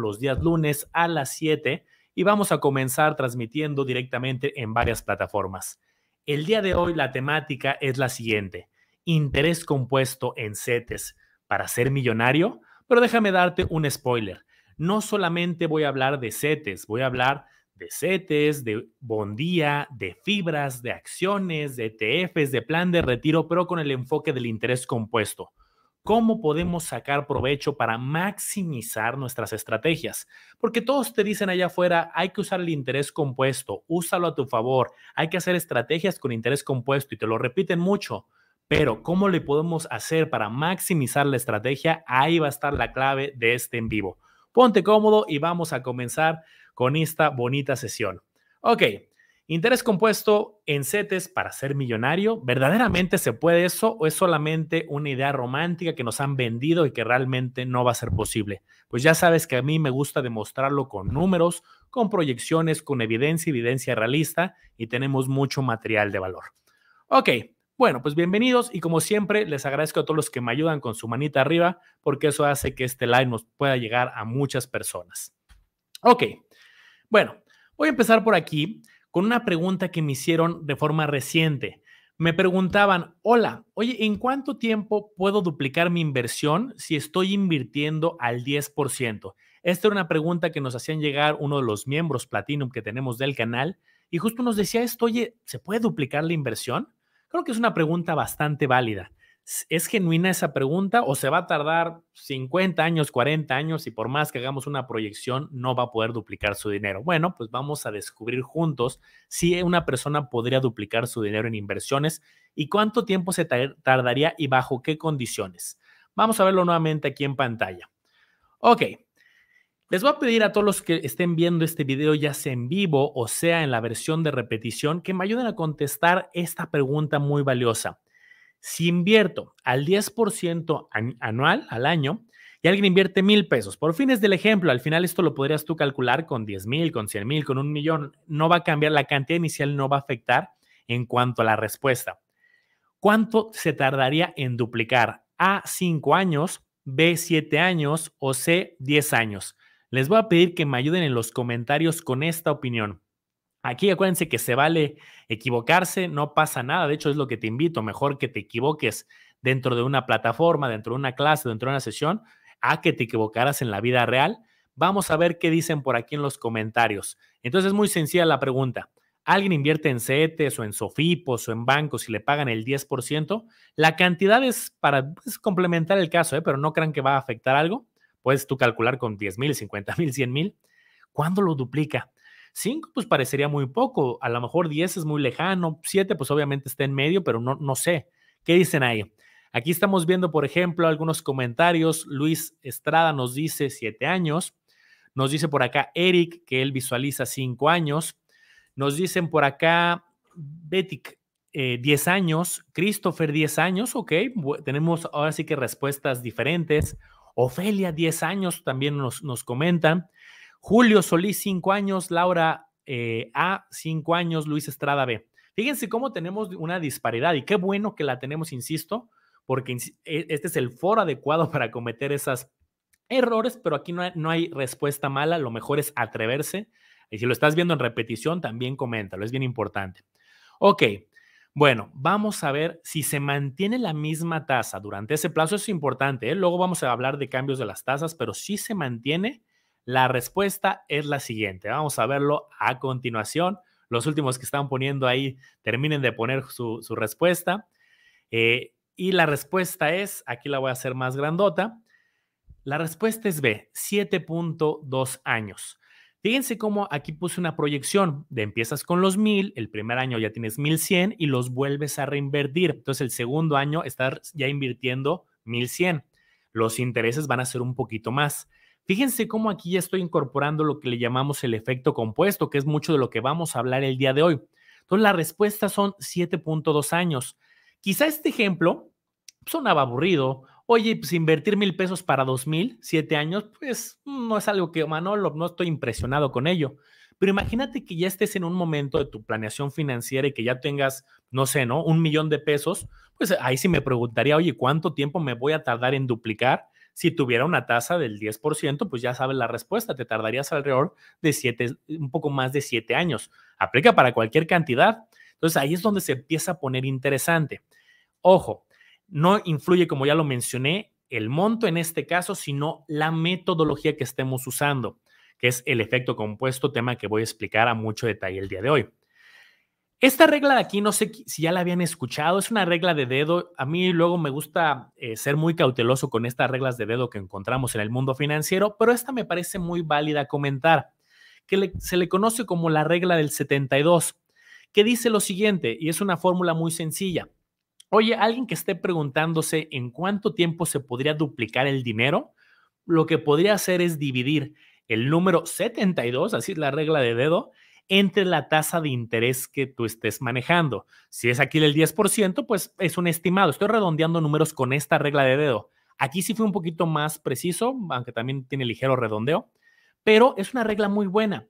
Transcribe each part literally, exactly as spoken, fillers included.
los días lunes a las siete y vamos a comenzar transmitiendo directamente en varias plataformas. El día de hoy la temática es la siguiente: interés compuesto en CETES para ser millonario. Pero déjame darte un spoiler. No solamente voy a hablar de CETES, voy a hablar de CETES, de Bondía, de fibras, de acciones, de E T Fs, de plan de retiro, pero con el enfoque del interés compuesto. ¿Cómo podemos sacar provecho para maximizar nuestras estrategias? Porque todos te dicen allá afuera, hay que usar el interés compuesto, úsalo a tu favor, hay que hacer estrategias con interés compuesto y te lo repiten mucho. Pero, ¿cómo le podemos hacer para maximizar la estrategia? Ahí va a estar la clave de este en vivo. Ponte cómodo y vamos a comenzar con esta bonita sesión. Ok, interés compuesto en CETES para ser millonario. ¿Verdaderamente se puede eso o es solamente una idea romántica que nos han vendido y que realmente no va a ser posible? Pues ya sabes que a mí me gusta demostrarlo con números, con proyecciones, con evidencia, evidencia realista y tenemos mucho material de valor. Ok. Bueno, pues bienvenidos y como siempre les agradezco a todos los que me ayudan con su manita arriba porque eso hace que este live nos pueda llegar a muchas personas. Ok, bueno, voy a empezar por aquí con una pregunta que me hicieron de forma reciente. Me preguntaban, hola, oye, ¿en cuánto tiempo puedo duplicar mi inversión si estoy invirtiendo al diez por ciento? Esta era una pregunta que nos hacían llegar uno de los miembros Platinum que tenemos del canal y justo nos decía esto, oye, ¿se puede duplicar la inversión? Creo que es una pregunta bastante válida. ¿Es genuina esa pregunta o se va a tardar cincuenta años, cuarenta años y por más que hagamos una proyección no va a poder duplicar su dinero? Bueno, pues vamos a descubrir juntos si una persona podría duplicar su dinero en inversiones y cuánto tiempo se tardaría y bajo qué condiciones. Vamos a verlo nuevamente aquí en pantalla. Ok. Les voy a pedir a todos los que estén viendo este video, ya sea en vivo o sea en la versión de repetición, que me ayuden a contestar esta pregunta muy valiosa. Si invierto al diez por ciento anual al año y alguien invierte mil pesos, por fines del ejemplo, al final esto lo podrías tú calcular con diez mil, con cien mil, con un millón, no va a cambiar, la cantidad inicial no va a afectar en cuanto a la respuesta. ¿Cuánto se tardaría en duplicar? A, cinco años, B, siete años o C, diez años. Les voy a pedir que me ayuden en los comentarios con esta opinión. Aquí acuérdense que se vale equivocarse, no pasa nada. De hecho, es lo que te invito. Mejor que te equivoques dentro de una plataforma, dentro de una clase, dentro de una sesión, a que te equivocaras en la vida real. Vamos a ver qué dicen por aquí en los comentarios. Entonces, es muy sencilla la pregunta. ¿Alguien invierte en CETES o en SOFIPOS o en bancos y le pagan el diez por ciento? La cantidad es para pues, complementar el caso, ¿eh? Pero no crean que va a afectar algo. Puedes tú calcular con diez mil, cincuenta mil, cien mil. ¿Cuándo lo duplica? cinco, pues parecería muy poco. A lo mejor diez es muy lejano. siete, pues obviamente está en medio, pero no, no sé. ¿Qué dicen ahí? Aquí estamos viendo, por ejemplo, algunos comentarios. Luis Estrada nos dice siete años. Nos dice por acá Eric, que él visualiza cinco años. Nos dicen por acá Betic, eh, diez años. Christopher, diez años. Ok, tenemos ahora sí que respuestas diferentes. Ofelia, diez años, también nos, nos comentan. Julio Solís, cinco años. Laura eh, A, cinco años. Luis Estrada B. Fíjense cómo tenemos una disparidad y qué bueno que la tenemos, insisto, porque este es el foro adecuado para cometer esos errores, pero aquí no hay, no hay respuesta mala. Lo mejor es atreverse. Y si lo estás viendo en repetición, también coméntalo. Es bien importante. Ok. Bueno, vamos a ver si se mantiene la misma tasa durante ese plazo. Eso es importante, ¿eh? Luego vamos a hablar de cambios de las tasas, pero si se mantiene, la respuesta es la siguiente. Vamos a verlo a continuación. Los últimos que están poniendo ahí, terminen de poner su, su respuesta. Eh, y la respuesta es, aquí la voy a hacer más grandota, la respuesta es B, siete punto dos años. Fíjense cómo aquí puse una proyección de empiezas con los mil, el primer año ya tienes mil cien y los vuelves a reinvertir. Entonces, el segundo año estás ya invirtiendo mil cien. Los intereses van a ser un poquito más. Fíjense cómo aquí ya estoy incorporando lo que le llamamos el efecto compuesto, que es mucho de lo que vamos a hablar el día de hoy. Entonces, las respuestas son siete punto dos años. Quizá este ejemplo sonaba aburrido. Oye, pues invertir mil pesos para dos mil, siete años, pues no es algo que, Manolo, no estoy impresionado con ello. Pero imagínate que ya estés en un momento de tu planeación financiera y que ya tengas, no sé, ¿no? Un millón de pesos. Pues ahí sí me preguntaría, oye, ¿cuánto tiempo me voy a tardar en duplicar Si tuviera una tasa del diez por ciento, pues ya sabes la respuesta. Te tardarías alrededor de siete, un poco más de siete años. Aplica para cualquier cantidad. Entonces, ahí es donde se empieza a poner interesante. Ojo, no influye, como ya lo mencioné, el monto en este caso, sino la metodología que estemos usando, que es el efecto compuesto, tema que voy a explicar a mucho detalle el día de hoy. Esta regla de aquí, no sé si ya la habían escuchado, es una regla de dedo. A mí luego me gusta eh, ser muy cauteloso con estas reglas de dedo que encontramos en el mundo financiero, pero esta me parece muy válida comentar, que le, se le conoce como la regla del setenta y dos, que dice lo siguiente, y es una fórmula muy sencilla. Oye, alguien que esté preguntándose en cuánto tiempo se podría duplicar el dinero, lo que podría hacer es dividir el número setenta y dos, así es la regla de dedo, entre la tasa de interés que tú estés manejando. Si es aquí del diez por ciento, pues es un estimado. Estoy redondeando números con esta regla de dedo. Aquí sí fue un poquito más preciso, aunque también tiene ligero redondeo, pero es una regla muy buena.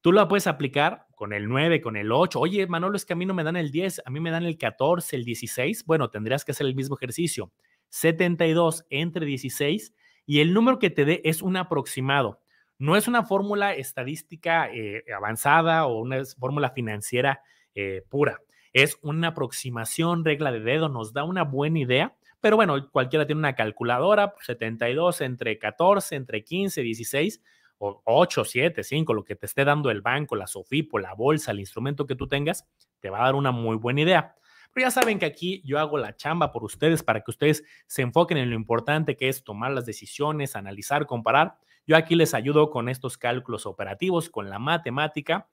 Tú la puedes aplicar con el nueve, con el ocho. Oye, Manolo, es que a mí no me dan el diez, a mí me dan el catorce, el dieciséis. Bueno, tendrías que hacer el mismo ejercicio. setenta y dos entre dieciséis y el número que te dé es un aproximado. No es una fórmula estadística eh, avanzada o una fórmula financiera eh, pura. Es una aproximación, regla de dedo, nos da una buena idea. Pero bueno, cualquiera tiene una calculadora, setenta y dos entre catorce, entre quince, dieciséis, o ocho, siete, cinco, lo que te esté dando el banco, la SOFIPO, la bolsa, el instrumento que tú tengas, te va a dar una muy buena idea. Pero ya saben que aquí yo hago la chamba por ustedes para que ustedes se enfoquen en lo importante que es tomar las decisiones, analizar, comparar. Yo aquí les ayudo con estos cálculos operativos, con la matemática,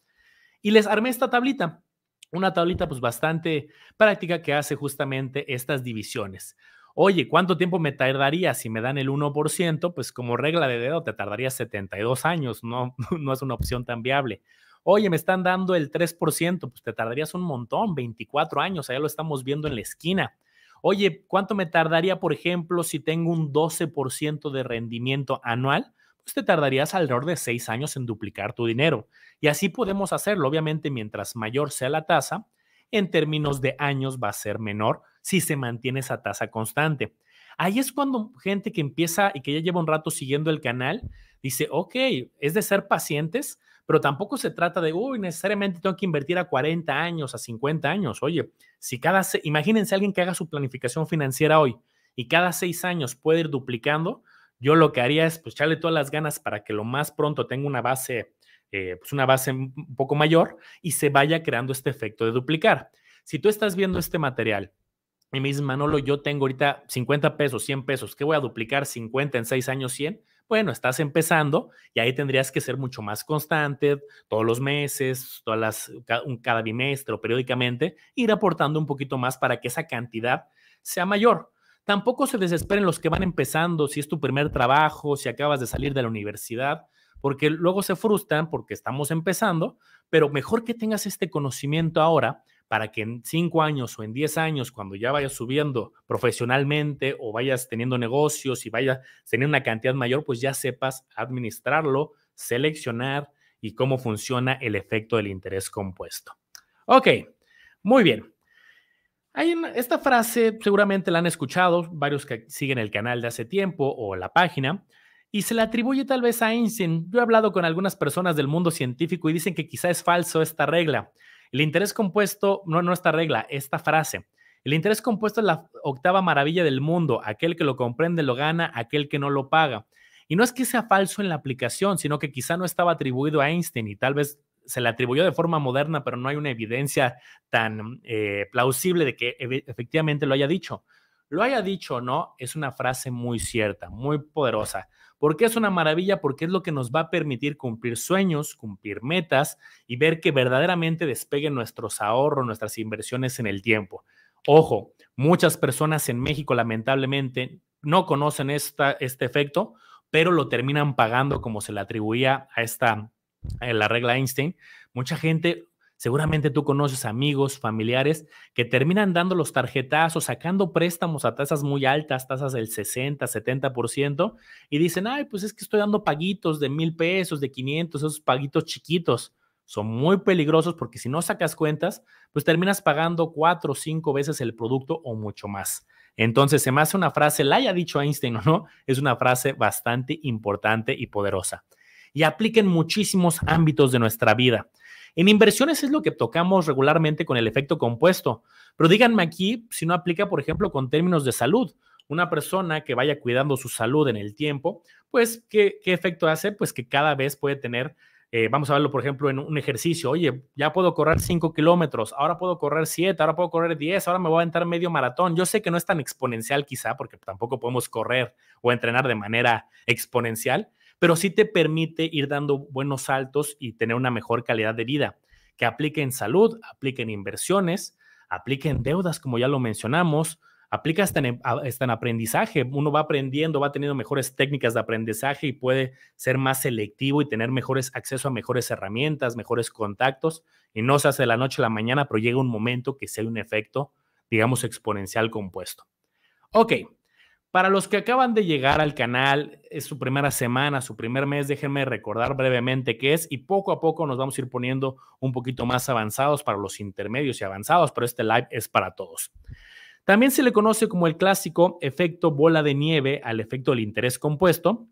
y les armé esta tablita, una tablita pues bastante práctica que hace justamente estas divisiones. Oye, ¿cuánto tiempo me tardaría si me dan el uno por ciento? Pues como regla de dedo te tardaría setenta y dos años, no, no es una opción tan viable. Oye, me están dando el tres por ciento, pues te tardarías un montón, veinticuatro años, allá lo estamos viendo en la esquina. Oye, ¿cuánto me tardaría, por ejemplo, si tengo un doce por ciento de rendimiento anual? Pues te tardarías alrededor de seis años en duplicar tu dinero. Y así podemos hacerlo. Obviamente, mientras mayor sea la tasa, en términos de años va a ser menor si se mantiene esa tasa constante. Ahí es cuando gente que empieza y que ya lleva un rato siguiendo el canal, dice, ok, es de ser pacientes, pero tampoco se trata de, uy, necesariamente tengo que invertir a cuarenta años, a cincuenta años. Oye, si cada, imagínense a alguien que haga su planificación financiera hoy y cada seis años puede ir duplicando. Yo lo que haría es pues echarle todas las ganas para que lo más pronto tenga una base, eh, pues una base un poco mayor y se vaya creando este efecto de duplicar. Si tú estás viendo este material y me dices, Manolo, yo tengo ahorita cincuenta pesos, cien pesos, ¿qué voy a duplicar? cincuenta en seis años, cien. Bueno, estás empezando y ahí tendrías que ser mucho más constante todos los meses, todas las, cada bimestre o periódicamente, ir aportando un poquito más para que esa cantidad sea mayor. Tampoco se desesperen los que van empezando, si es tu primer trabajo, si acabas de salir de la universidad, porque luego se frustran porque estamos empezando, pero mejor que tengas este conocimiento ahora para que en cinco años o en diez años, cuando ya vayas subiendo profesionalmente o vayas teniendo negocios y vayas teniendo una cantidad mayor, pues ya sepas administrarlo, seleccionar y cómo funciona el efecto del interés compuesto. Ok, muy bien. Hay una, esta frase seguramente la han escuchado varios que siguen el canal de hace tiempo o la página y se la atribuye tal vez a Einstein. Yo he hablado con algunas personas del mundo científico y dicen que quizá es falso esta regla. El interés compuesto, no, no esta regla, esta frase. El interés compuesto es la octava maravilla del mundo. Aquel que lo comprende lo gana, aquel que no lo paga. Y no es que sea falso en la aplicación, sino que quizá no estaba atribuido a Einstein y tal vez se le atribuyó de forma moderna, pero no hay una evidencia tan eh, plausible de que e- efectivamente lo haya dicho. Lo haya dicho o no, es una frase muy cierta, muy poderosa. ¿Por qué es una maravilla? Porque es lo que nos va a permitir cumplir sueños, cumplir metas y ver que verdaderamente despeguen nuestros ahorros, nuestras inversiones en el tiempo. Ojo, muchas personas en México lamentablemente no conocen esta, este efecto, pero lo terminan pagando como se le atribuía a esta la regla Einstein. Mucha gente, seguramente tú conoces amigos, familiares, que terminan dando los tarjetazos, sacando préstamos a tasas muy altas, tasas del sesenta, setenta por ciento, y dicen, ay, pues es que estoy dando paguitos de mil pesos, de quinientos, esos paguitos chiquitos. Son muy peligrosos porque si no sacas cuentas, pues terminas pagando cuatro o cinco veces el producto o mucho más. Entonces, se me hace una frase, la haya dicho Einstein o no, es una frase bastante importante y poderosa. Y aplica en muchísimos ámbitos de nuestra vida. En inversiones es lo que tocamos regularmente con el efecto compuesto. Pero díganme aquí si no aplica, por ejemplo, con términos de salud. Una persona que vaya cuidando su salud en el tiempo, pues, ¿qué, qué efecto hace? Pues que cada vez puede tener, eh, vamos a verlo, por ejemplo, en un ejercicio. Oye, ya puedo correr cinco kilómetros, ahora puedo correr siete, ahora puedo correr diez, ahora me voy a aventar medio maratón. Yo sé que no es tan exponencial quizá, porque tampoco podemos correr o entrenar de manera exponencial, pero sí te permite ir dando buenos saltos y tener una mejor calidad de vida. Que aplique en salud, aplique en inversiones, aplique en deudas, como ya lo mencionamos, aplica hasta en, hasta en aprendizaje. Uno va aprendiendo, va teniendo mejores técnicas de aprendizaje y puede ser más selectivo y tener mejores acceso a mejores herramientas, mejores contactos. Y no se hace de la noche a la mañana, pero llega un momento que sea un efecto, digamos, exponencial compuesto. Ok, para los que acaban de llegar al canal, es su primera semana, su primer mes, déjenme recordar brevemente qué es y poco a poco nos vamos a ir poniendo un poquito más avanzados para los intermedios y avanzados, pero este live es para todos. También se le conoce como el clásico efecto bola de nieve al efecto del interés compuesto,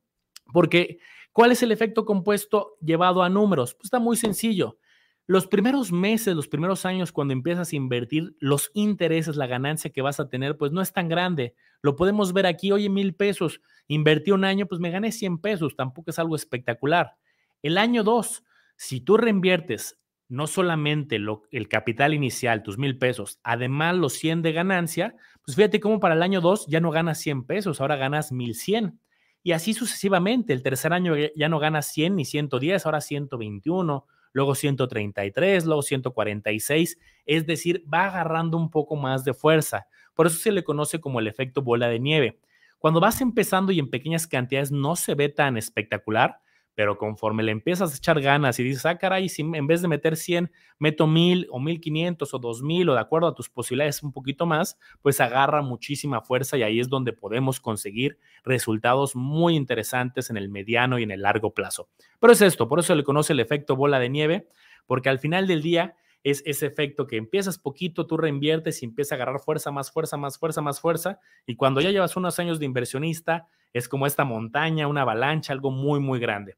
porque ¿cuál es el efecto compuesto llevado a números? Pues está muy sencillo. Los primeros meses, los primeros años, cuando empiezas a invertir, los intereses, la ganancia que vas a tener, pues no es tan grande. Lo podemos ver aquí, oye, mil pesos, invertí un año, pues me gané cien pesos, tampoco es algo espectacular. El año dos, si tú reinviertes no solamente lo, el capital inicial, tus mil pesos, además los cien de ganancia, pues fíjate cómo para el año dos ya no ganas cien pesos, ahora ganas mil cien. Y así sucesivamente, el tercer año ya no ganas cien ni ciento diez, ahora ciento veintiuno, luego ciento treinta y tres, luego ciento cuarenta y seis, es decir, va agarrando un poco más de fuerza. Por eso se le conoce como el efecto bola de nieve. Cuando vas empezando y en pequeñas cantidades no se ve tan espectacular, pero conforme le empiezas a echar ganas y dices, ah, caray, si en vez de meter cien, meto mil o mil quinientos o dos mil o de acuerdo a tus posibilidades un poquito más, pues agarra muchísima fuerza y ahí es donde podemos conseguir resultados muy interesantes en el mediano y en el largo plazo. Pero es esto, por eso se le conoce el efecto bola de nieve, porque al final del día es ese efecto que empiezas poquito, tú reinviertes y empieza a agarrar fuerza, más fuerza, más fuerza, más fuerza. Y cuando ya llevas unos años de inversionista, es como esta montaña, una avalancha, algo muy, muy grande.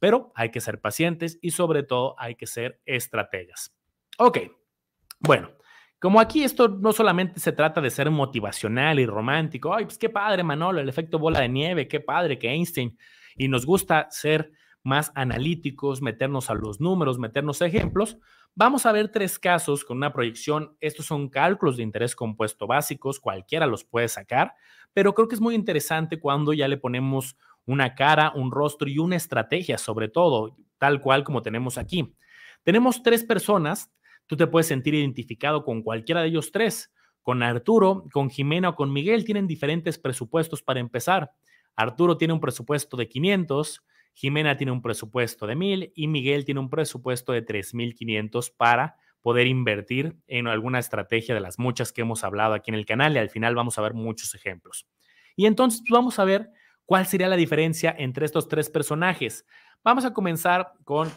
Pero hay que ser pacientes y sobre todo hay que ser estrategas. Ok, bueno, como aquí esto no solamente se trata de ser motivacional y romántico. Ay, pues qué padre, Manolo, el efecto bola de nieve, qué padre que Einstein. Y nos gusta ser más analíticos, meternos a los números, meternos a ejemplos. Vamos a ver tres casos con una proyección. Estos son cálculos de interés compuesto básicos, cualquiera los puede sacar, pero creo que es muy interesante cuando ya le ponemos una cara, un rostro y una estrategia, sobre todo, tal cual como tenemos aquí. Tenemos tres personas, tú te puedes sentir identificado con cualquiera de ellos tres, con Arturo, con Jimena o con Miguel, tienen diferentes presupuestos para empezar. Arturo tiene un presupuesto de quinientos, Jimena tiene un presupuesto de mil y Miguel tiene un presupuesto de tres mil quinientos para poder invertir en alguna estrategia de las muchas que hemos hablado aquí en el canal y al final vamos a ver muchos ejemplos. Y entonces vamos a ver cuál sería la diferencia entre estos tres personajes. Vamos a comenzar con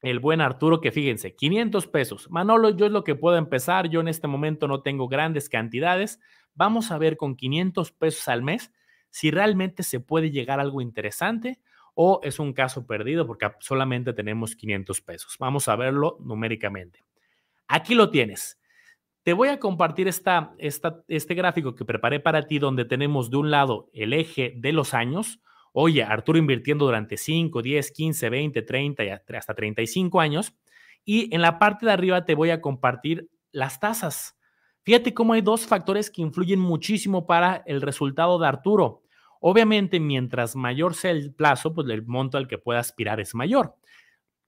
el buen Arturo que fíjense, quinientos pesos. Manolo, yo es lo que puedo empezar, yo en este momento no tengo grandes cantidades. Vamos a ver con quinientos pesos al mes si realmente se puede llegar a algo interesante o es un caso perdido porque solamente tenemos quinientos pesos. Vamos a verlo numéricamente. Aquí lo tienes. Te voy a compartir esta, esta, este gráfico que preparé para ti donde tenemos de un lado el eje de los años. Oye, Arturo invirtiendo durante cinco, diez, quince, veinte, treinta y hasta treinta y cinco años. Y en la parte de arriba te voy a compartir las tasas. Fíjate cómo hay dos factores que influyen muchísimo para el resultado de Arturo. Obviamente, mientras mayor sea el plazo, pues el monto al que pueda aspirar es mayor.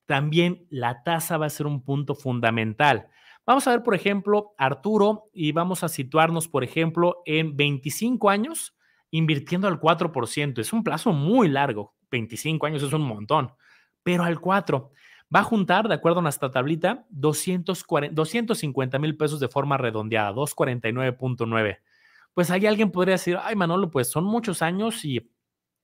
También la tasa va a ser un punto fundamental. Vamos a ver, por ejemplo, Arturo y vamos a situarnos, por ejemplo, en veinticinco años invirtiendo al cuatro por ciento. Es un plazo muy largo. veinticinco años es un montón, pero al cuatro por ciento. Va a juntar, de acuerdo a nuestra tablita, doscientos cincuenta mil pesos de forma redondeada, doscientos cuarenta y nueve punto nueve. Pues ahí alguien podría decir, ay Manolo, pues son muchos años y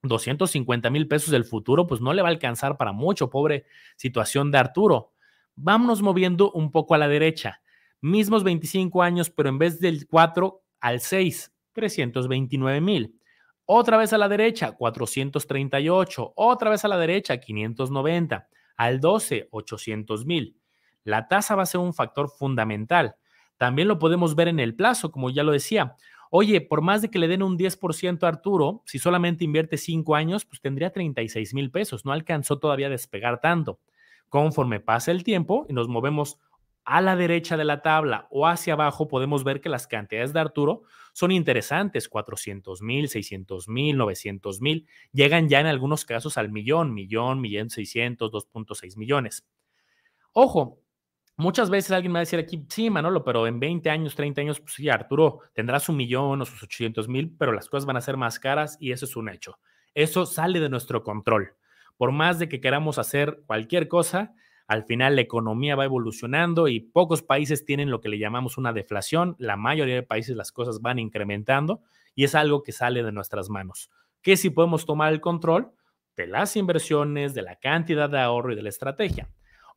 doscientos cincuenta mil pesos del futuro, pues no le va a alcanzar para mucho, pobre situación de Arturo. Vámonos moviendo un poco a la derecha, mismos veinticinco años, pero en vez del cuatro al seis, trescientos veintinueve mil. Otra vez a la derecha, cuatrocientos treinta y ocho. Otra vez a la derecha, quinientos noventa. Al doce, ochocientos mil. La tasa va a ser un factor fundamental. También lo podemos ver en el plazo, como ya lo decía. Oye, por más de que le den un diez por ciento a Arturo, si solamente invierte cinco años, pues tendría treinta y seis mil pesos. No alcanzó todavía a despegar tanto. Conforme pasa el tiempo y nos movemos a la derecha de la tabla o hacia abajo, podemos ver que las cantidades de Arturo son interesantes. cuatrocientos mil, seiscientos mil, novecientos mil. Llegan ya en algunos casos al millón, millón, millón seiscientos, dos punto seis millones. Ojo, muchas veces alguien me va a decir aquí, sí, Manolo, pero en veinte años, treinta años, pues sí, Arturo, tendrá su millón o sus ochocientos mil, pero las cosas van a ser más caras y eso es un hecho. Eso sale de nuestro control. Por más de que queramos hacer cualquier cosa, al final la economía va evolucionando y pocos países tienen lo que le llamamos una deflación. La mayoría de países las cosas van incrementando y es algo que sale de nuestras manos. Que si podemos tomar el control de las inversiones, de la cantidad de ahorro y de la estrategia.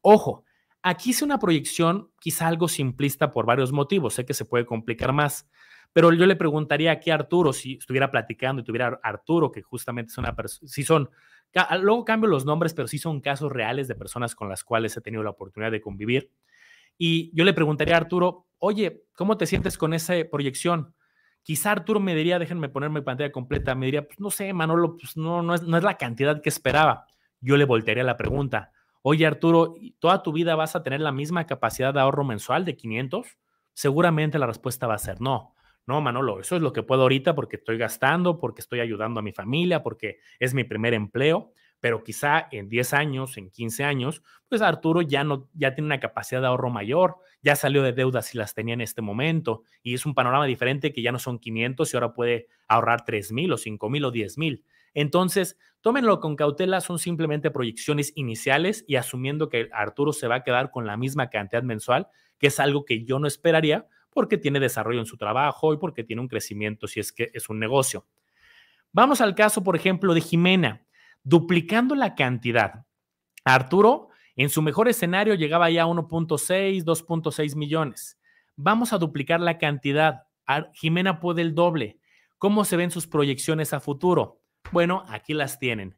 Ojo, aquí hice una proyección quizá algo simplista por varios motivos. Sé que se puede complicar más, pero yo le preguntaría aquí a Arturo, si estuviera platicando y tuviera Arturo, que justamente es una persona, si son, luego cambio los nombres, pero sí son casos reales de personas con las cuales he tenido la oportunidad de convivir. Y yo le preguntaría a Arturo, oye, ¿cómo te sientes con esa proyección? Quizá Arturo me diría, déjenme ponerme pantalla completa, me diría, pues no sé, Manolo, pues no, no es, no es la cantidad que esperaba. Yo le voltearía la pregunta. Oye, Arturo, ¿toda tu vida vas a tener la misma capacidad de ahorro mensual de quinientos? Seguramente la respuesta va a ser no. No, Manolo, eso es lo que puedo ahorita porque estoy gastando, porque estoy ayudando a mi familia, porque es mi primer empleo, pero quizá en diez años, en quince años, pues Arturo ya, no, ya tiene una capacidad de ahorro mayor, ya salió de deudas si las tenía en este momento y es un panorama diferente que ya no son quinientos y ahora puede ahorrar tres mil o cinco mil o diez mil. Entonces, tómenlo con cautela, son simplemente proyecciones iniciales y asumiendo que Arturo se va a quedar con la misma cantidad mensual, que es algo que yo no esperaría porque tiene desarrollo en su trabajo y porque tiene un crecimiento si es que es un negocio. Vamos al caso, por ejemplo, de Jimena, duplicando la cantidad. Arturo, en su mejor escenario, llegaba ya a uno punto seis, dos punto seis millones. Vamos a duplicar la cantidad. Jimena puede el doble. ¿Cómo se ven sus proyecciones a futuro? Bueno, aquí las tienen.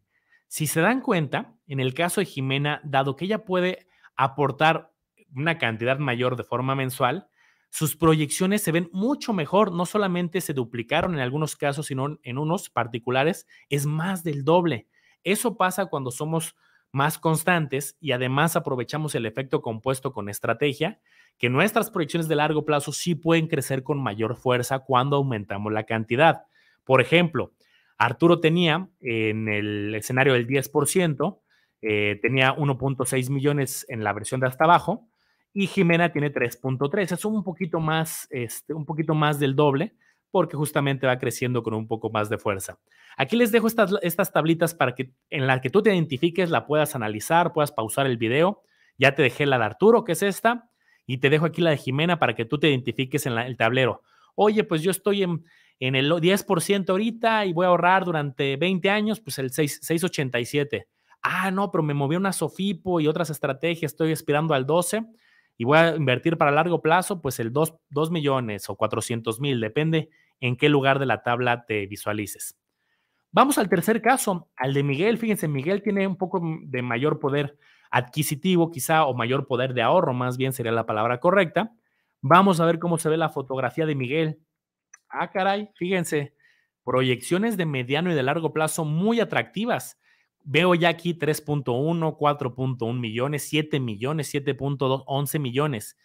Si se dan cuenta, en el caso de Jimena, dado que ella puede aportar una cantidad mayor de forma mensual, sus proyecciones se ven mucho mejor. No solamente se duplicaron en algunos casos, sino en unos particulares es más del doble. Eso pasa cuando somos más constantes y además aprovechamos el efecto compuesto con estrategia, que nuestras proyecciones de largo plazo sí pueden crecer con mayor fuerza cuando aumentamos la cantidad. Por ejemplo, Arturo tenía en el escenario del diez por ciento, eh, tenía uno punto seis millones en la versión de hasta abajo y Jimena tiene tres punto tres. Es un poquito más, este, un poquito más del doble porque justamente va creciendo con un poco más de fuerza. Aquí les dejo estas, estas tablitas para que en la que tú te identifiques, la puedas analizar, puedas pausar el video. Ya te dejé la de Arturo, que es esta, y te dejo aquí la de Jimena para que tú te identifiques en la, el tablero. Oye, pues yo estoy en... en el diez por ciento ahorita y voy a ahorrar durante veinte años, pues el seis punto ochenta y siete. Ah, no, pero me moví una SOFIPO y otras estrategias, estoy aspirando al doce y voy a invertir para largo plazo, pues el dos millones o cuatrocientos mil, depende en qué lugar de la tabla te visualices. Vamos al tercer caso, al de Miguel. Fíjense, Miguel tiene un poco de mayor poder adquisitivo quizá o mayor poder de ahorro, más bien sería la palabra correcta. Vamos a ver cómo se ve la fotografía de Miguel. Ah, caray, fíjense, proyecciones de mediano y de largo plazo muy atractivas. Veo ya aquí tres punto uno, cuatro punto uno millones, siete millones, siete punto dos, once millones.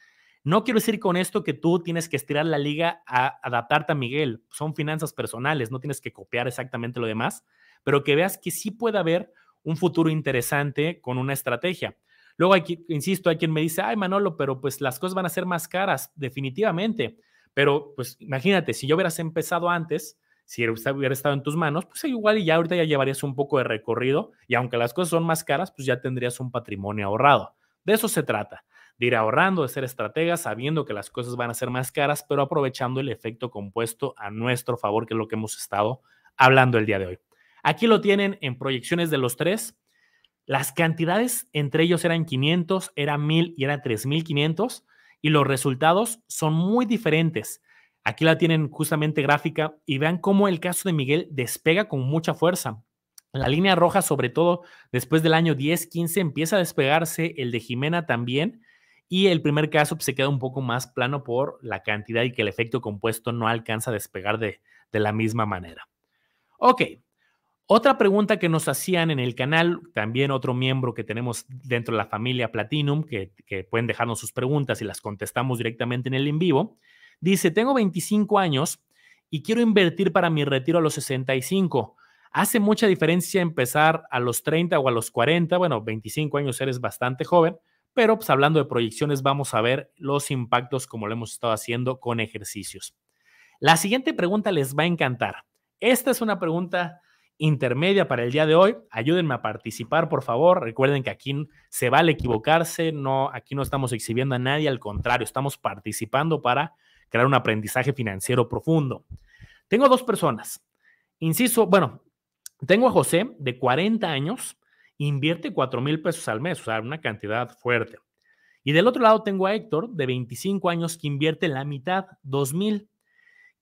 No quiero decir con esto que tú tienes que estirar la liga a adaptarte a Miguel. Son finanzas personales, no tienes que copiar exactamente lo demás, pero que veas que sí puede haber un futuro interesante con una estrategia. Luego, aquí, insisto, hay quien me dice, ay, Manolo, pero pues las cosas van a ser más caras, definitivamente. Pero, pues, imagínate, si yo hubieras empezado antes, si hubiera estado en tus manos, pues igual y ya ahorita ya llevarías un poco de recorrido y aunque las cosas son más caras, pues ya tendrías un patrimonio ahorrado. De eso se trata, de ir ahorrando, de ser estrategas, sabiendo que las cosas van a ser más caras, pero aprovechando el efecto compuesto a nuestro favor, que es lo que hemos estado hablando el día de hoy. Aquí lo tienen en proyecciones de los tres. Las cantidades entre ellos eran quinientos, era mil y era tres mil quinientos. Y los resultados son muy diferentes. Aquí la tienen justamente gráfica y vean cómo el caso de Miguel despega con mucha fuerza. La línea roja, sobre todo después del año diez, quince, empieza a despegarse, el de Jimena también, y el primer caso pues, se queda un poco más plano por la cantidad y que el efecto compuesto no alcanza a despegar de, de la misma manera. Ok, otra pregunta que nos hacían en el canal, también otro miembro que tenemos dentro de la familia Platinum, que, que pueden dejarnos sus preguntas y las contestamos directamente en el en vivo, dice, tengo veinticinco años y quiero invertir para mi retiro a los sesenta y cinco. ¿Hace mucha diferencia empezar a los treinta o a los cuarenta? Bueno, veinticinco años eres bastante joven, pero pues hablando de proyecciones vamos a ver los impactos como lo hemos estado haciendo con ejercicios. La siguiente pregunta les va a encantar. Esta es una pregunta intermedia para el día de hoy. Ayúdenme a participar, por favor. Recuerden que aquí se vale equivocarse. No, aquí no estamos exhibiendo a nadie, al contrario, estamos participando para crear un aprendizaje financiero profundo. Tengo dos personas. Inciso, bueno... Tengo a José, de cuarenta años, invierte cuatro mil pesos al mes, o sea, una cantidad fuerte. Y del otro lado tengo a Héctor, de veinticinco años, que invierte la mitad, dos mil.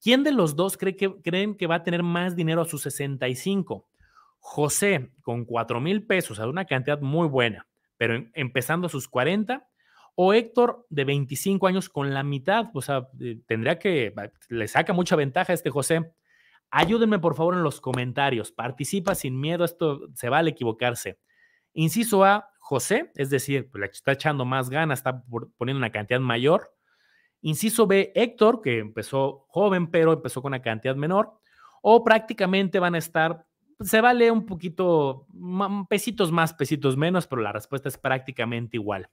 ¿Quién de los dos cree que, creen que va a tener más dinero a sus sesenta y cinco? José, con cuatro mil pesos, o sea, una cantidad muy buena, pero en, empezando a sus cuarenta. O Héctor, de veinticinco años, con la mitad, o sea, tendría que, le saca mucha ventaja a este José. Ayúdenme, por favor, en los comentarios. Participa sin miedo, esto se vale equivocarse. Inciso A, José, es decir, le está echando más ganas, está poniendo una cantidad mayor. Inciso B, Héctor, que empezó joven, pero empezó con una cantidad menor. O prácticamente van a estar, se vale un poquito, pesitos más, pesitos menos, pero la respuesta es prácticamente igual.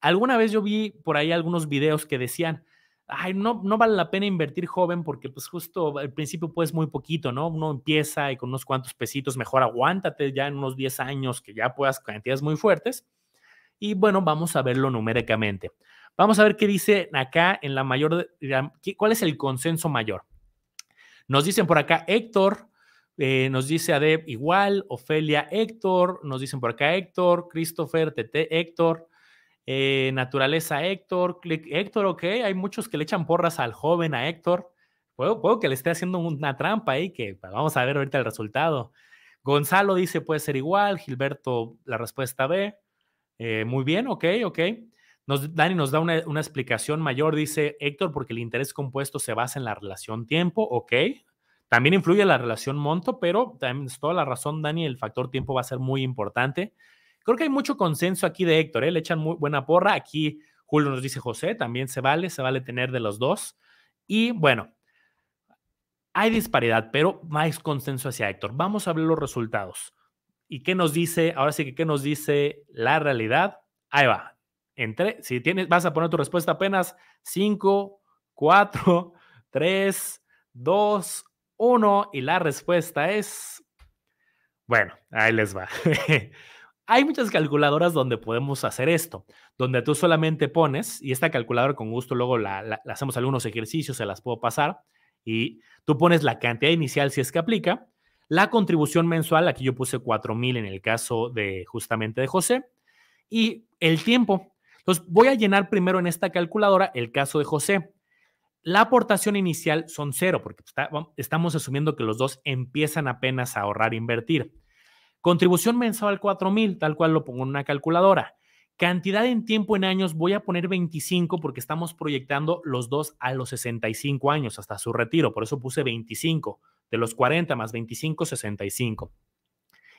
Alguna vez yo vi por ahí algunos videos que decían, ay, no, no vale la pena invertir joven porque pues justo al principio pues muy poquito, ¿no? Uno empieza y con unos cuantos pesitos, mejor aguántate ya en unos diez años que ya puedas cantidades muy fuertes. Y bueno, vamos a verlo numéricamente. Vamos a ver qué dice acá en la mayor, cuál es el consenso mayor. Nos dicen por acá Héctor, eh, nos dice Adeb igual, Ofelia Héctor, nos dicen por acá Héctor, Christopher, Tete Héctor, Eh, naturaleza Héctor, click, Héctor, ok, hay muchos que le echan porras al joven, a Héctor, puedo, puedo que le esté haciendo una trampa ahí, que vamos a ver ahorita el resultado. Gonzalo dice puede ser igual, Gilberto la respuesta B, eh, muy bien, ok, ok, nos, Dani nos da una, una explicación mayor, dice Héctor, porque el interés compuesto se basa en la relación tiempo, ok, también influye la relación monto, pero también es toda la razón, Dani, el factor tiempo va a ser muy importante. Creo que hay mucho consenso aquí de Héctor, ¿eh? Le echan muy buena porra. Aquí Julio nos dice José, también se vale, se vale tener de los dos. Y bueno, hay disparidad, pero más consenso hacia Héctor. Vamos a ver los resultados. ¿Y qué nos dice? Ahora sí que qué nos dice la realidad. Ahí va. Entre, si tienes, vas a poner tu respuesta apenas cinco, cuatro, tres, dos, uno. Y la respuesta es... Bueno, ahí les va. Hay muchas calculadoras donde podemos hacer esto, donde tú solamente pones, y esta calculadora con gusto luego la, la, la hacemos algunos ejercicios, se las puedo pasar, y tú pones la cantidad inicial si es que aplica, la contribución mensual, aquí yo puse cuatro mil en el caso de justamente de José, y el tiempo. Entonces voy a llenar primero en esta calculadora el caso de José. La aportación inicial son cero, porque está, estamos asumiendo que los dos empiezan apenas a ahorrar e invertir. Contribución mensual cuatro mil, tal cual lo pongo en una calculadora. Cantidad en tiempo en años, voy a poner veinticinco porque estamos proyectando los dos a los sesenta y cinco años hasta su retiro. Por eso puse veinticinco, de los cuarenta más veinticinco, sesenta y cinco.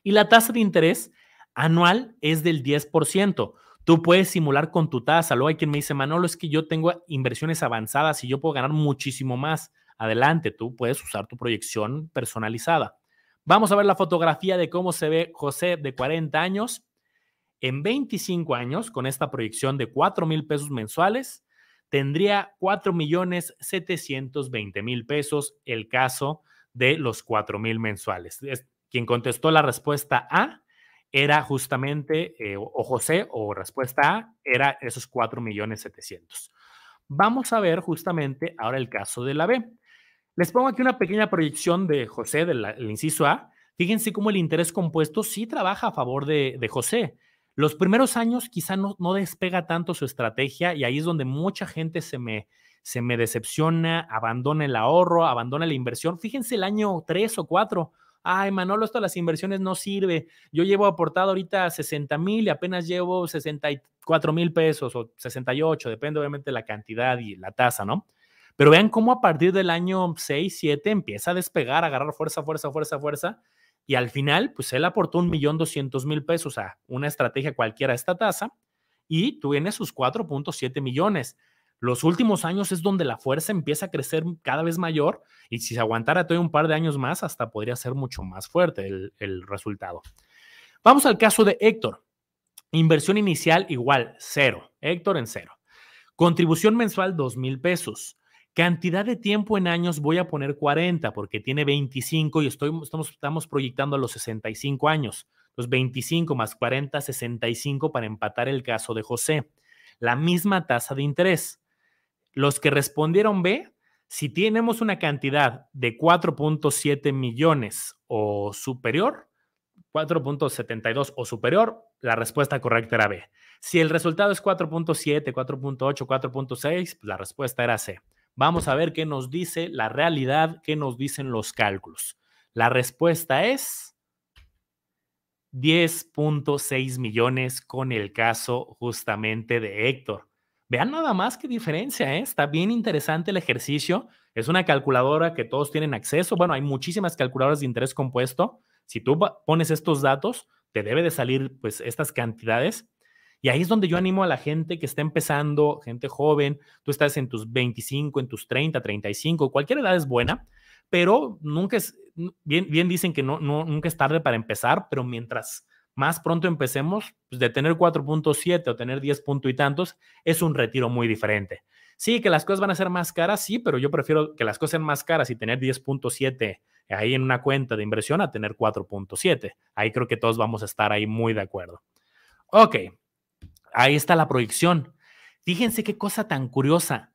Y la tasa de interés anual es del diez por ciento. Tú puedes simular con tu tasa. Luego hay quien me dice, Manolo, es que yo tengo inversiones avanzadas y yo puedo ganar muchísimo más. Adelante, tú puedes usar tu proyección personalizada. Vamos a ver la fotografía de cómo se ve José de cuarenta años en veinticinco años con esta proyección de cuatro mil pesos mensuales. Tendría cuatro millones setecientos veinte mil pesos el caso de los cuatro mil mensuales. Es, quien contestó la respuesta A era justamente eh, o José o respuesta A era esos cuatro millones setecientos mil. Vamos a ver justamente ahora el caso de la B. Les pongo aquí una pequeña proyección de José, del inciso A. Fíjense cómo el interés compuesto sí trabaja a favor de, de José. Los primeros años quizá no, no despega tanto su estrategia y ahí es donde mucha gente se me, se me decepciona, abandona el ahorro, abandona la inversión. Fíjense el año tres o cuatro. Ay, Manolo, esto de las inversiones no sirve. Yo llevo aportado ahorita sesenta mil y apenas llevo sesenta y cuatro mil pesos o sesenta y ocho, depende obviamente de la cantidad y la tasa, ¿no? Pero vean cómo a partir del año seis, siete empieza a despegar, a agarrar fuerza, fuerza, fuerza, fuerza. Y al final, pues él aportó un millón doscientos mil pesos a una estrategia cualquiera a esta tasa y tiene sus cuatro punto siete millones. Los últimos años es donde la fuerza empieza a crecer cada vez mayor y si se aguantara todavía un par de años más, hasta podría ser mucho más fuerte el, el resultado. Vamos al caso de Héctor. Inversión inicial igual, cero. Héctor en cero. Contribución mensual, dos mil pesos. Cantidad de tiempo en años voy a poner cuarenta porque tiene veinticinco y estoy, estamos, estamos proyectando a los sesenta y cinco años. Los veinticinco más cuarenta, sesenta y cinco para empatar el caso de José. La misma tasa de interés. Los que respondieron B, si tenemos una cantidad de cuatro punto siete millones o superior, cuatro punto setenta y dos o superior, la respuesta correcta era B. Si el resultado es cuatro punto siete, cuatro punto ocho, cuatro punto seis, pues la respuesta era C. Vamos a ver qué nos dice la realidad, qué nos dicen los cálculos. La respuesta es diez punto seis millones con el caso justamente de Héctor. Vean nada más qué diferencia, ¿eh? Está bien interesante el ejercicio. Es una calculadora que todos tienen acceso. Bueno, hay muchísimas calculadoras de interés compuesto. Si tú pones estos datos, te debe de salir pues estas cantidades. Y ahí es donde yo animo a la gente que está empezando, gente joven. Tú estás en tus veinticinco, en tus treinta, treinta y cinco, cualquier edad es buena, pero nunca es, bien, bien dicen que no, no, nunca es tarde para empezar, pero mientras más pronto empecemos, pues de tener cuatro punto siete o tener diez punto y tantos, es un retiro muy diferente. Sí, que las cosas van a ser más caras, sí, pero yo prefiero que las cosas sean más caras y tener diez punto siete ahí en una cuenta de inversión a tener cuatro punto siete. Ahí creo que todos vamos a estar ahí muy de acuerdo. Ok, ahí está la proyección. Fíjense qué cosa tan curiosa.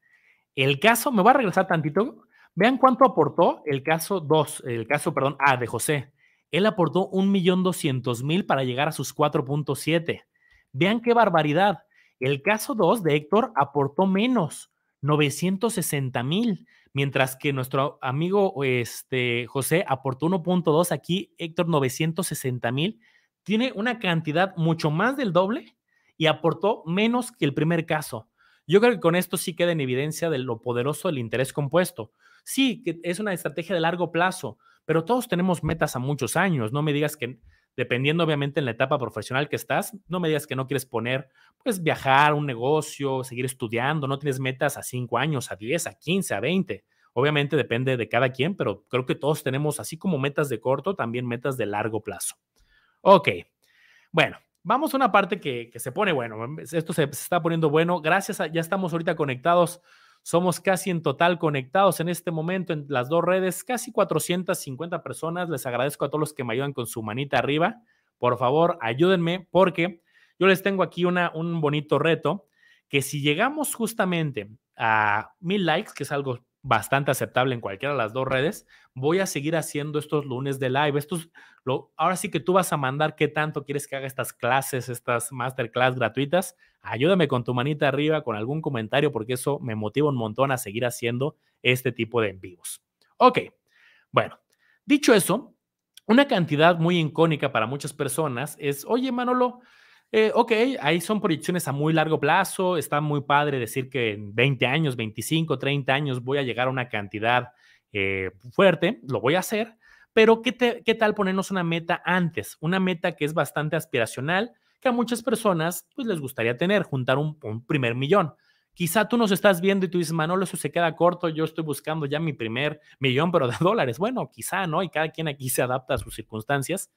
El caso, me voy a regresar tantito. Vean cuánto aportó el caso dos, el caso, perdón, A de José. Él aportó un millón doscientos mil para llegar a sus cuatro punto siete. Vean qué barbaridad. El caso dos de Héctor aportó menos, novecientos sesenta mil, mientras que nuestro amigo este, José aportó uno punto dos. Aquí Héctor novecientos sesenta mil. Tiene una cantidad mucho más del doble y aportó menos que el primer caso. Yo creo que con esto sí queda en evidencia de lo poderoso del interés compuesto. Sí, que es una estrategia de largo plazo, pero todos tenemos metas a muchos años. No me digas que, dependiendo obviamente en la etapa profesional que estás, no me digas que no quieres poner, pues viajar, un negocio, seguir estudiando, no tienes metas a cinco años, a diez, a quince, a veinte. Obviamente depende de cada quien, pero creo que todos tenemos, así como metas de corto, también metas de largo plazo. Ok, bueno. Vamos a una parte que, que se pone bueno. Esto se, se está poniendo bueno. Gracias a, ya estamos ahorita conectados. Somos casi en total conectados en este momento en las dos redes. Casi cuatrocientas cincuenta personas. Les agradezco a todos los que me ayudan con su manita arriba. Por favor, ayúdenme porque yo les tengo aquí una, un bonito reto que si llegamos justamente a mil likes, que es algo bastante aceptable en cualquiera de las dos redes, voy a seguir haciendo estos lunes de live. Estos, lo, ahora sí que tú vas a mandar qué tanto quieres que haga estas clases, estas masterclass gratuitas. Ayúdame con tu manita arriba, con algún comentario, porque eso me motiva un montón a seguir haciendo este tipo de en vivos. Ok, bueno, dicho eso, una cantidad muy icónica para muchas personas es, oye, Manolo, Eh, ok, ahí son proyecciones a muy largo plazo, está muy padre decir que en veinte años, veinticinco, treinta años voy a llegar a una cantidad eh, fuerte, lo voy a hacer, pero ¿qué, te, ¿qué tal ponernos una meta antes? Una meta que es bastante aspiracional, que a muchas personas pues, les gustaría tener, juntar un, un primer millón. Quizá tú nos estás viendo y tú dices, Manolo, eso se queda corto, yo estoy buscando ya mi primer millón, pero de dólares. Bueno, quizá, ¿no? Y cada quien aquí se adapta a sus circunstancias,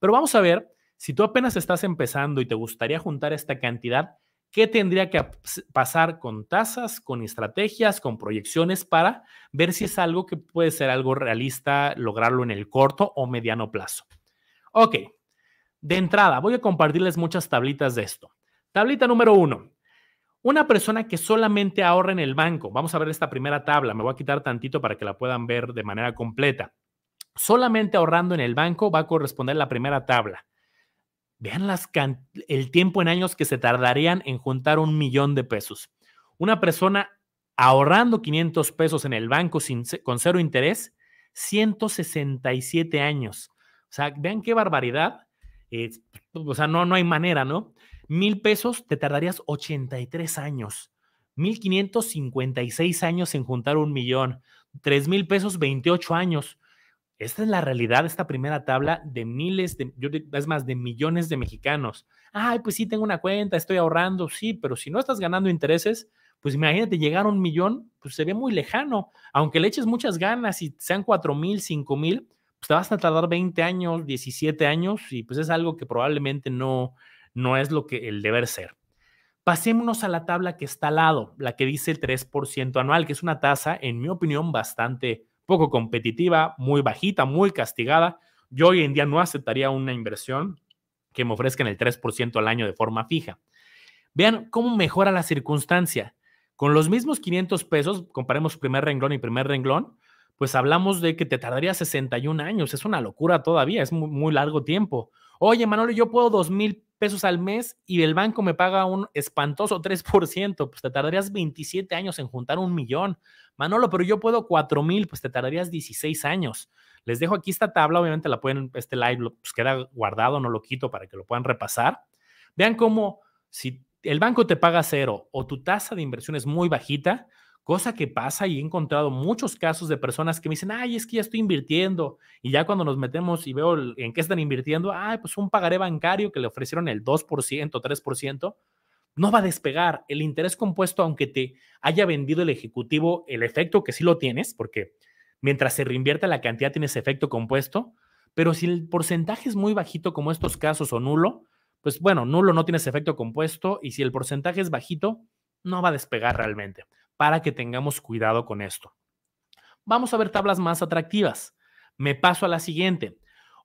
pero vamos a ver. Si tú apenas estás empezando y te gustaría juntar esta cantidad, ¿qué tendría que pasar con tasas, con estrategias, con proyecciones para ver si es algo que puede ser algo realista, lograrlo en el corto o mediano plazo? Ok, de entrada voy a compartirles muchas tablitas de esto. Tablita número uno, una persona que solamente ahorra en el banco. Vamos a ver esta primera tabla, me voy a quitar tantito para que la puedan ver de manera completa. Solamente ahorrando en el banco va a corresponder la primera tabla. Vean las can el tiempo en años que se tardarían en juntar un millón de pesos. Una persona ahorrando quinientos pesos en el banco sin, con cero interés, ciento sesenta y siete años. O sea, vean qué barbaridad. Eh, o sea, no, no hay manera, ¿no? Mil pesos te tardarías ochenta y tres años. mil quinientos cincuenta y seis años en juntar un millón. Tres mil pesos, veintiocho años. Esta es la realidad, esta primera tabla de miles, de, yo digo, es más, de millones de mexicanos. Ay, pues sí, tengo una cuenta, estoy ahorrando, sí, pero si no estás ganando intereses, pues imagínate, llegar a un millón, pues se ve muy lejano. Aunque le eches muchas ganas y sean cuatro mil, cinco mil, pues te vas a tardar veinte años, diecisiete años, y pues es algo que probablemente no, no es lo que el deber ser. Pasémonos a la tabla que está al lado, la que dice el tres por ciento anual, que es una tasa, en mi opinión, bastante poco competitiva, muy bajita, muy castigada. Yo hoy en día no aceptaría una inversión que me ofrezcan el tres por ciento al año de forma fija. Vean cómo mejora la circunstancia. Con los mismos quinientos pesos, comparemos primer renglón y primer renglón, pues hablamos de que te tardaría sesenta y un años. Es una locura todavía, es muy, muy largo tiempo. Oye, Manolo, yo puedo dos mil pesos al mes y el banco me paga un espantoso tres por ciento, pues te tardarías veintisiete años en juntar un millón. Manolo, pero yo puedo cuatro mil, pues te tardarías dieciséis años. Les dejo aquí esta tabla, obviamente la pueden, este live lo, pues queda guardado, no lo quito para que lo puedan repasar. Vean cómo si el banco te paga cero o tu tasa de inversión es muy bajita, cosa que pasa, y he encontrado muchos casos de personas que me dicen, ay, es que ya estoy invirtiendo, y ya cuando nos metemos y veo en qué están invirtiendo, ay, pues un pagaré bancario que le ofrecieron el dos por ciento, tres por ciento, no va a despegar. El interés compuesto, aunque te haya vendido el ejecutivo, el efecto que sí lo tienes, porque mientras se reinvierte la cantidad tienes efecto compuesto, pero si el porcentaje es muy bajito como estos casos o nulo, pues bueno, nulo no tienes efecto compuesto, y si el porcentaje es bajito, no va a despegar realmente, para que tengamos cuidado con esto. Vamos a ver tablas más atractivas. Me paso a la siguiente.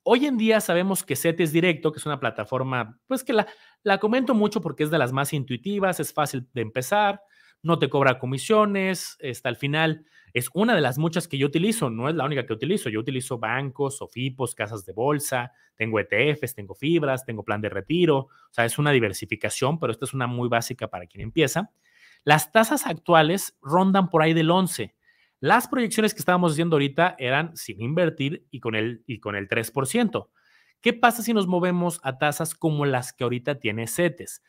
Hoy en día sabemos que CETES Directo, que es una plataforma, pues que la, la comento mucho porque es de las más intuitivas, es fácil de empezar, no te cobra comisiones, hasta el final es una de las muchas que yo utilizo, no es la única que utilizo. Yo utilizo bancos, SOFIPOS, casas de bolsa, tengo E T Fs, tengo fibras, tengo plan de retiro, o sea, es una diversificación, pero esta es una muy básica para quien empieza. Las tasas actuales rondan por ahí del once. Las proyecciones que estábamos haciendo ahorita eran sin invertir y con el, y con el tres por ciento. ¿Qué pasa si nos movemos a tasas como las que ahorita tiene CETES?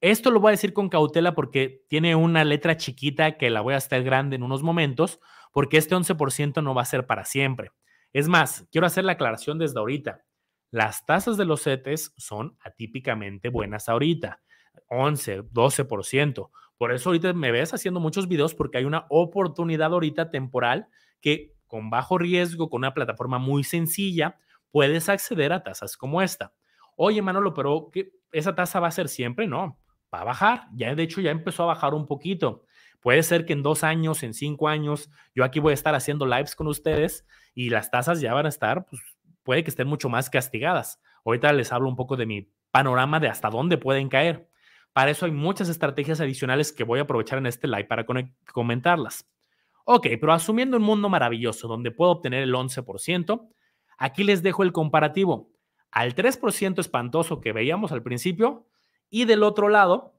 Esto lo voy a decir con cautela porque tiene una letra chiquita que la voy a hacer grande en unos momentos, porque este once por ciento no va a ser para siempre. Es más, quiero hacer la aclaración desde ahorita. Las tasas de los CETES son atípicamente buenas ahorita. once, doce por ciento. Por eso ahorita me ves haciendo muchos videos, porque hay una oportunidad ahorita temporal que con bajo riesgo, con una plataforma muy sencilla, puedes acceder a tasas como esta. Oye, Manolo, pero ¿qué, esa tasa va a ser siempre? No, va a bajar. Ya, de hecho, ya empezó a bajar un poquito. Puede ser que en dos años, en cinco años, yo aquí voy a estar haciendo lives con ustedes y las tasas ya van a estar, pues, puede que estén mucho más castigadas. Ahorita les hablo un poco de mi panorama de hasta dónde pueden caer. Para eso hay muchas estrategias adicionales que voy a aprovechar en este live para comentarlas. Ok, pero asumiendo un mundo maravilloso donde puedo obtener el once por ciento, aquí les dejo el comparativo al tres por ciento espantoso que veíamos al principio y del otro lado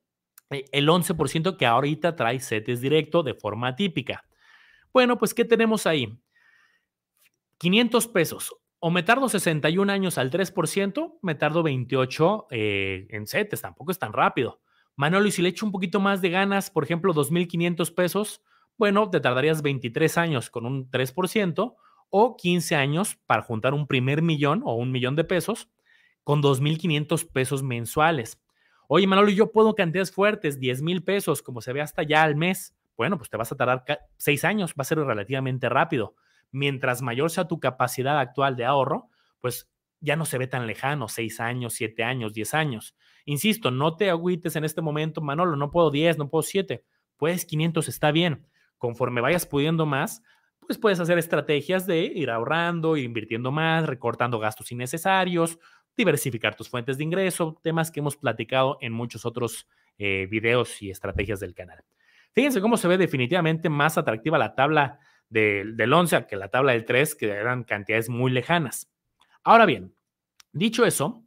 el once por ciento que ahorita trae CETES Directo de forma atípica. Bueno, pues ¿qué tenemos ahí? quinientos pesos. O me tardo sesenta y un años al tres por ciento, me tardo veintiocho eh, en CETES, tampoco es tan rápido. Manolo, y si le echo un poquito más de ganas, por ejemplo, dos mil quinientos pesos, bueno, te tardarías veintitrés años con un tres por ciento o quince años para juntar un primer millón o un millón de pesos con dos mil quinientos pesos mensuales. Oye, Manolo, yo puedo cantidades fuertes, diez mil pesos, como se ve hasta ya al mes. Bueno, pues te vas a tardar seis años, va a ser relativamente rápido. Mientras mayor sea tu capacidad actual de ahorro, pues ya no se ve tan lejano, seis años, siete años, diez años. Insisto, no te agüites en este momento, Manolo, no puedo diez, no puedo siete, puedes quinientos, está bien. Conforme vayas pudiendo más, pues puedes hacer estrategias de ir ahorrando, ir invirtiendo más, recortando gastos innecesarios, diversificar tus fuentes de ingreso, temas que hemos platicado en muchos otros eh, videos y estrategias del canal. Fíjense cómo se ve definitivamente más atractiva la tabla Del, del once, que la tabla del tres, que eran cantidades muy lejanas. Ahora bien, dicho eso,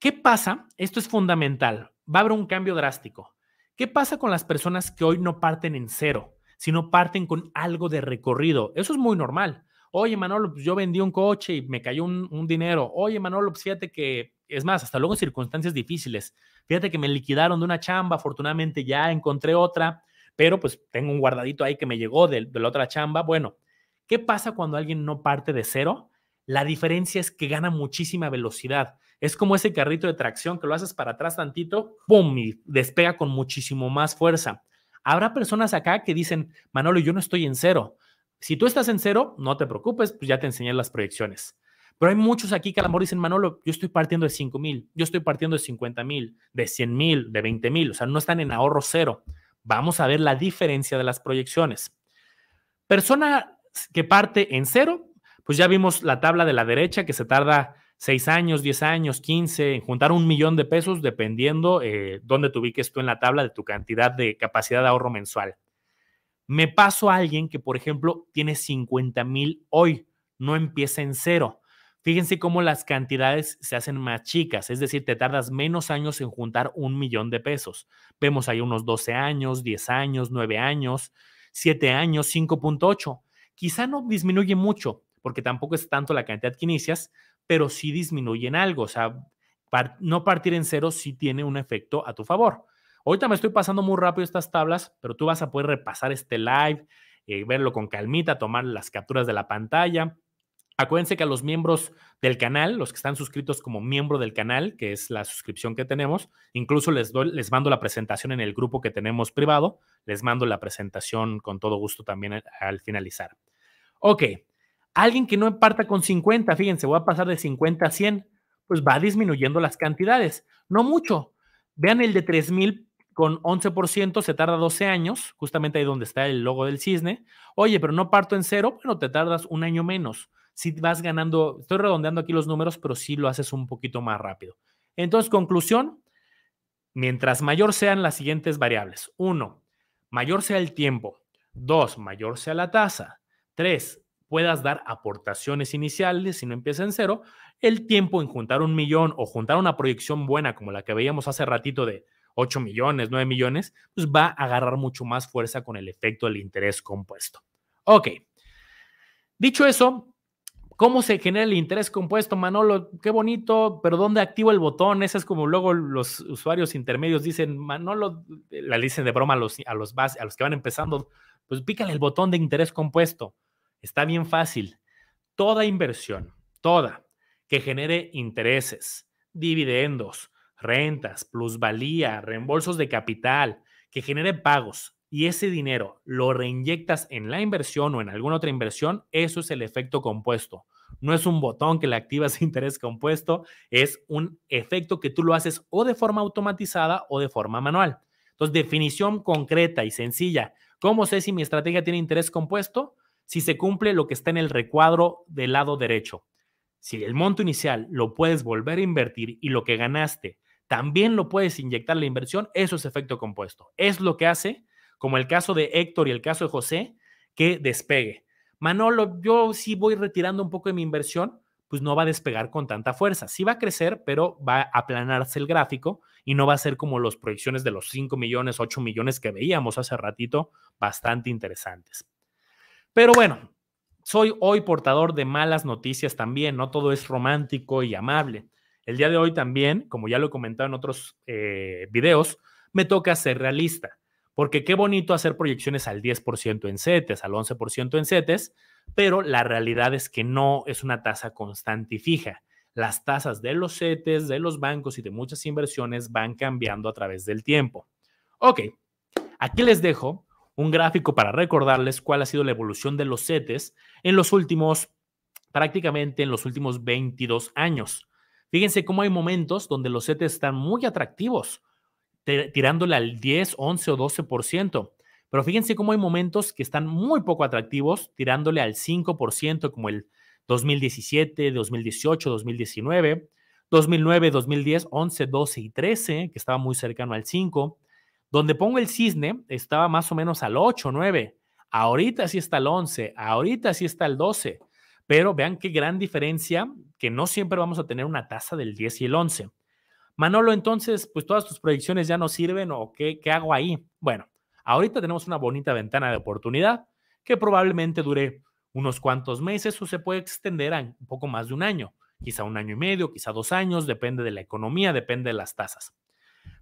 ¿qué pasa? Esto es fundamental. Va a haber un cambio drástico. ¿Qué pasa con las personas que hoy no parten en cero, sino parten con algo de recorrido. Eso es muy normal. Oye, Manolo, pues yo vendí un coche y me cayó un, un dinero. Oye, Manolo, pues fíjate que, es más, hasta luego en circunstancias difíciles. Fíjate que me liquidaron de una chamba, afortunadamente ya encontré otra, pero pues tengo un guardadito ahí que me llegó de, de la otra chamba. Bueno, ¿qué pasa cuando alguien no parte de cero? La diferencia es que gana muchísima velocidad. Es como ese carrito de tracción que lo haces para atrás tantito, ¡pum! Y despega con muchísimo más fuerza. Habrá personas acá que dicen, Manolo, yo no estoy en cero. Si tú estás en cero, no te preocupes, pues ya te enseñé las proyecciones. Pero hay muchos aquí que a lo mejor dicen, Manolo, yo estoy partiendo de cinco mil, yo estoy partiendo de cincuenta mil, de cien mil, de veinte mil. O sea, no están en ahorro cero. Vamos a ver la diferencia de las proyecciones. Persona que parte en cero, pues ya vimos la tabla de la derecha que se tarda seis años, diez años, quince, en juntar un millón de pesos, dependiendo eh, dónde te ubiques tú en la tabla de tu cantidad de capacidad de ahorro mensual. Me paso a alguien que, por ejemplo, tiene cincuenta mil hoy, no empieza en cero. Fíjense cómo las cantidades se hacen más chicas, es decir, te tardas menos años en juntar un millón de pesos. Vemos ahí unos doce años, diez años, nueve años, siete años, cinco punto ocho. Quizá no disminuye mucho, porque tampoco es tanto la cantidad que inicias, pero sí disminuye en algo. O sea, par- no partir en cero sí tiene un efecto a tu favor. Ahorita me estoy pasando muy rápido estas tablas, pero tú vas a poder repasar este live, eh, verlo con calmita, tomar las capturas de la pantalla. Acuérdense que a los miembros del canal, los que están suscritos como miembro del canal, que es la suscripción que tenemos, incluso les, doy, les mando la presentación en el grupo que tenemos privado, les mando la presentación con todo gusto también al finalizar. Ok, alguien que no parta con cincuenta, fíjense, voy a pasar de cincuenta a cien, pues va disminuyendo las cantidades, no mucho. Vean el de tres mil. Con once por ciento se tarda doce años, justamente ahí donde está el logo del cisne. Oye, pero no parto en cero, bueno, te tardas un año menos. Si vas ganando, estoy redondeando aquí los números, pero sí lo haces un poquito más rápido. Entonces, conclusión, mientras mayor sean las siguientes variables. Uno, mayor sea el tiempo. Dos, mayor sea la tasa. Tres, puedas dar aportaciones iniciales si no empieza en cero. El tiempo en juntar un millón o juntar una proyección buena como la que veíamos hace ratito de ocho millones, nueve millones, pues va a agarrar mucho más fuerza con el efecto del interés compuesto. Ok. Dicho eso, ¿cómo se genera el interés compuesto, Manolo? Qué bonito, pero ¿dónde activo el botón? Ese es como luego los usuarios intermedios dicen, Manolo, la dicen de broma a los, a los, base, a los que van empezando, pues pícale el botón de interés compuesto. Está bien fácil. Toda inversión, toda, que genere intereses, dividendos, rentas, plusvalía, reembolsos de capital, que genere pagos y ese dinero lo reinyectas en la inversión o en alguna otra inversión, eso es el efecto compuesto. No es un botón que le activas interés compuesto, es un efecto que tú lo haces o de forma automatizada o de forma manual. Entonces, definición concreta y sencilla. ¿Cómo sé si mi estrategia tiene interés compuesto? Si se cumple lo que está en el recuadro del lado derecho. Si el monto inicial lo puedes volver a invertir y lo que ganaste también lo puedes inyectar a la inversión, eso es efecto compuesto. Es lo que hace, como el caso de Héctor y el caso de José, que despegue. Manolo, yo sí voy retirando un poco de mi inversión, pues no va a despegar con tanta fuerza. Sí va a crecer, pero va a aplanarse el gráfico y no va a ser como las proyecciones de los cinco millones, ocho millones que veíamos hace ratito, bastante interesantes. Pero bueno, soy hoy portador de malas noticias también, no todo es romántico y amable. El día de hoy también, como ya lo he comentado en otros eh, videos, me toca ser realista, porque qué bonito hacer proyecciones al diez por ciento en CETES, al once por ciento en CETES, pero la realidad es que no es una tasa constante y fija. Las tasas de los CETES, de los bancos y de muchas inversiones van cambiando a través del tiempo. Ok, aquí les dejo un gráfico para recordarles cuál ha sido la evolución de los CETES en los últimos, prácticamente en los últimos veintidós años. Fíjense cómo hay momentos donde los CETES están muy atractivos, tirándole al diez, once o doce por ciento. Pero fíjense cómo hay momentos que están muy poco atractivos, tirándole al cinco por ciento, como el dos mil diecisiete, dos mil dieciocho, dos mil diecinueve, dos mil nueve, dos mil diez, once, doce y trece, que estaba muy cercano al cinco. Donde pongo el cisne, estaba más o menos al ocho, nueve. Ahorita sí está al once, ahorita sí está al doce. Pero vean qué gran diferencia, que no siempre vamos a tener una tasa del diez y el once. Manolo, entonces, pues todas tus proyecciones ya no sirven, ¿o qué, qué hago ahí? Bueno, Ahorita tenemos una bonita ventana de oportunidad que probablemente dure unos cuantos meses o se puede extender a un poco más de un año, quizá un año y medio, quizá dos años, depende de la economía, depende de las tasas.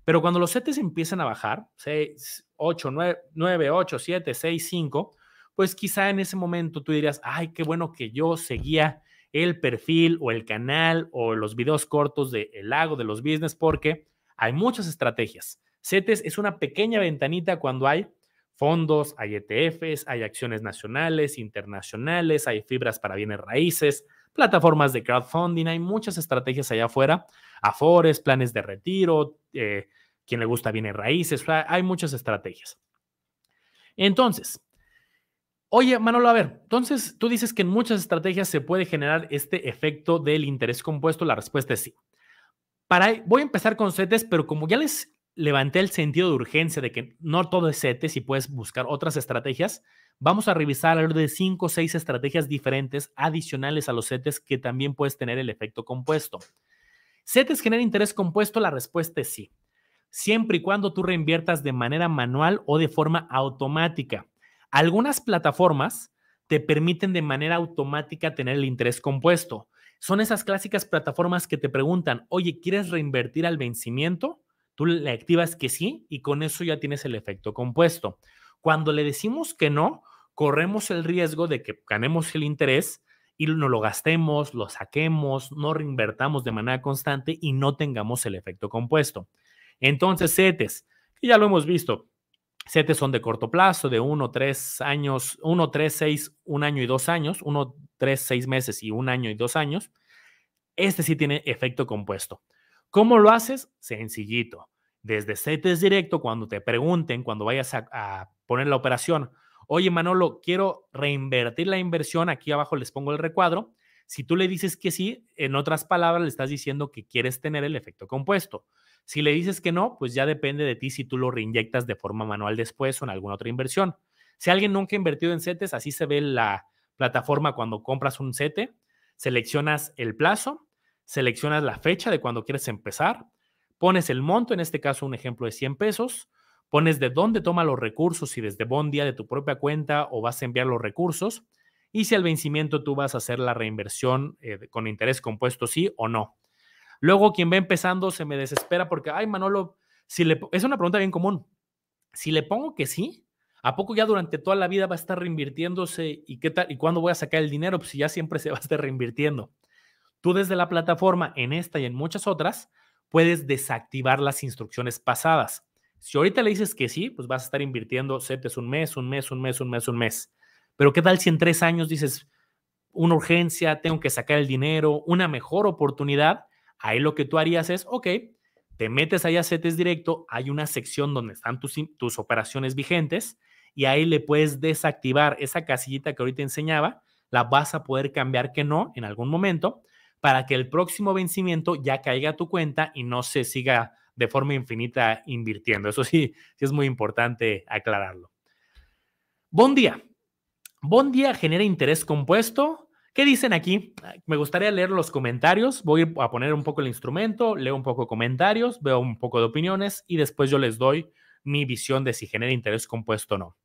Pero cuando los CETES empiezan a bajar, seis, ocho, nueve, ocho, siete, seis, cinco, pues quizá en ese momento tú dirías, ay, qué bueno que yo seguía el perfil o el canal o los videos cortos de El Lago, de los business, porque hay muchas estrategias. CETES es una pequeña ventanita cuando hay fondos, hay E T Fs, hay acciones nacionales, internacionales, hay fibras para bienes raíces, plataformas de crowdfunding, hay muchas estrategias allá afuera, afores, planes de retiro, eh, quien le gusta bienes raíces, hay muchas estrategias. Entonces, oye, Manolo, a ver, entonces tú dices que en muchas estrategias se puede generar este efecto del interés compuesto. La respuesta es sí. Para, voy a empezar con CETES, pero como ya les levanté el sentido de urgencia de que no todo es CETES y puedes buscar otras estrategias, vamos a revisar alrededor de cinco o seis estrategias diferentes adicionales a los CETES que también puedes tener el efecto compuesto. ¿CETES genera interés compuesto? La respuesta es sí. Siempre y cuando tú reinviertas de manera manual o de forma automática. Algunas plataformas te permiten de manera automática tener el interés compuesto. Son esas clásicas plataformas que te preguntan, oye, ¿quieres reinvertir al vencimiento? Tú le activas que sí y con eso ya tienes el efecto compuesto. Cuando le decimos que no, corremos el riesgo de que ganemos el interés y no lo gastemos, lo saquemos, no reinvertamos de manera constante y no tengamos el efecto compuesto. Entonces, CETES, que ya lo hemos visto, CETES son de corto plazo, de uno, tres años, uno, tres, seis, un año y dos años, uno, tres, seis meses y un año y dos años. Este sí tiene efecto compuesto. ¿Cómo lo haces? Sencillito. Desde CETES directo, cuando te pregunten, cuando vayas a, a poner la operación, oye, Manolo, quiero reinvertir la inversión, aquí abajo les pongo el recuadro. Si tú le dices que sí, en otras palabras, le estás diciendo que quieres tener el efecto compuesto. Si le dices que no, pues ya depende de ti si tú lo reinyectas de forma manual después o en alguna otra inversión. Si alguien nunca ha invertido en CETES, así se ve la plataforma cuando compras un CETE. Seleccionas el plazo, seleccionas la fecha de cuando quieres empezar, pones el monto, en este caso un ejemplo de cien pesos, pones de dónde toma los recursos, si desde Bondía, de tu propia cuenta o vas a enviar los recursos, y si al vencimiento tú vas a hacer la reinversión eh, con interés compuesto sí o no. Luego, quien va empezando se me desespera porque, ay, Manolo, si le, es una pregunta bien común. Si le pongo que sí, ¿a poco ya durante toda la vida va a estar reinvirtiéndose? ¿Y qué tal? ¿Y cuándo voy a sacar el dinero? Pues si ya siempre se va a estar reinvirtiendo. Tú desde la plataforma, en esta y en muchas otras, puedes desactivar las instrucciones pasadas. Si ahorita le dices que sí, pues vas a estar invirtiendo CETES un mes, un mes, un mes, un mes, un mes. Pero ¿qué tal si en tres años dices una urgencia, tengo que sacar el dinero, una mejor oportunidad? Ahí lo que tú harías es, ok, te metes ahí a CETES directo, hay una sección donde están tus, tus operaciones vigentes y ahí le puedes desactivar esa casillita que ahorita enseñaba, la vas a poder cambiar que no en algún momento para que el próximo vencimiento ya caiga a tu cuenta y no se siga de forma infinita invirtiendo. Eso sí, sí es muy importante aclararlo. Bondía. Bondía genera interés compuesto. ¿Qué dicen aquí? Me gustaría leer los comentarios. Voy a poner un poco el instrumento, leo un poco de comentarios, veo un poco de opiniones y después yo les doy mi visión de si genera interés compuesto o no.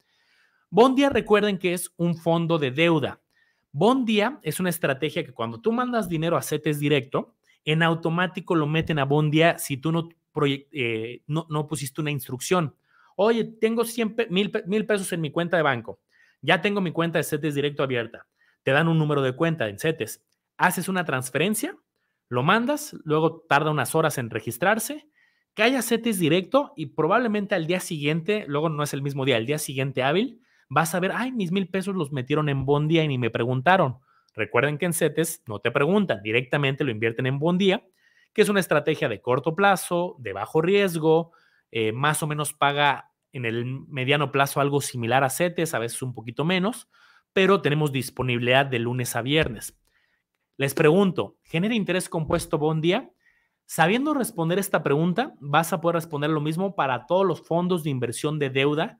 Bondía, recuerden que es un fondo de deuda. Bondía es una estrategia que cuando tú mandas dinero a CETES directo, en automático lo meten a Bondía si tú no, eh, no, no pusiste una instrucción. Oye, tengo cien, mil pesos en mi cuenta de banco. Ya tengo mi cuenta de CETES directo abierta. Te dan un número de cuenta en CETES, haces una transferencia, lo mandas, luego tarda unas horas en registrarse, cae a CETES directo y probablemente al día siguiente, luego no es el mismo día, al día siguiente hábil, vas a ver, ay, mis mil pesos los metieron en Bondía y ni me preguntaron. Recuerden que en CETES no te preguntan, directamente lo invierten en Bondía, que es una estrategia de corto plazo, de bajo riesgo, eh, más o menos paga en el mediano plazo algo similar a CETES, a veces un poquito menos, pero tenemos disponibilidad de lunes a viernes. Les pregunto, ¿genera interés compuesto Bondía? Sabiendo responder esta pregunta, vas a poder responder lo mismo para todos los fondos de inversión de deuda.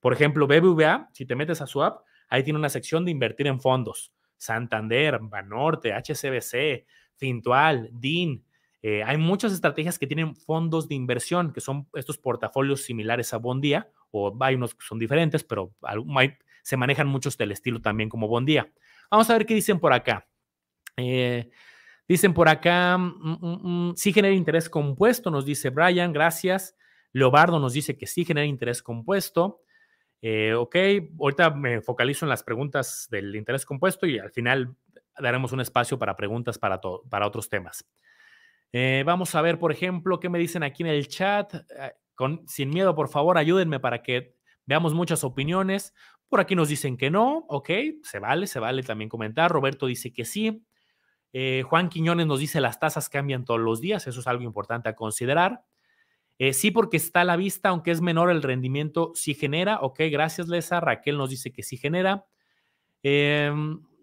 Por ejemplo, B B V A, si te metes a su app, ahí tiene una sección de invertir en fondos. Santander, Banorte, H C B C, Fintual, D I N. Eh, hay muchas estrategias que tienen fondos de inversión, que son estos portafolios similares a Bondía o hay unos que son diferentes, pero hay, se manejan muchos del estilo también como Bondía. Vamos a ver qué dicen por acá. Eh, dicen por acá, mm, mm, mm, sí genera interés compuesto, nos dice Brian, gracias. Leobardo nos dice que sí genera interés compuesto. Eh, ok, ahorita me focalizo en las preguntas del interés compuesto y al final daremos un espacio para preguntas para, para otros temas. Eh, vamos a ver, por ejemplo, qué me dicen aquí en el chat. Eh, con, sin miedo, por favor, ayúdenme para que veamos muchas opiniones. Por aquí nos dicen que no, ok, se vale, se vale también comentar. Roberto dice que sí. Eh, Juan Quiñones nos dice las tasas cambian todos los días, eso es algo importante a considerar. Eh, sí, porque está a la vista, aunque es menor el rendimiento, sí genera. Ok, gracias, Lesa. Raquel nos dice que sí genera. Eh,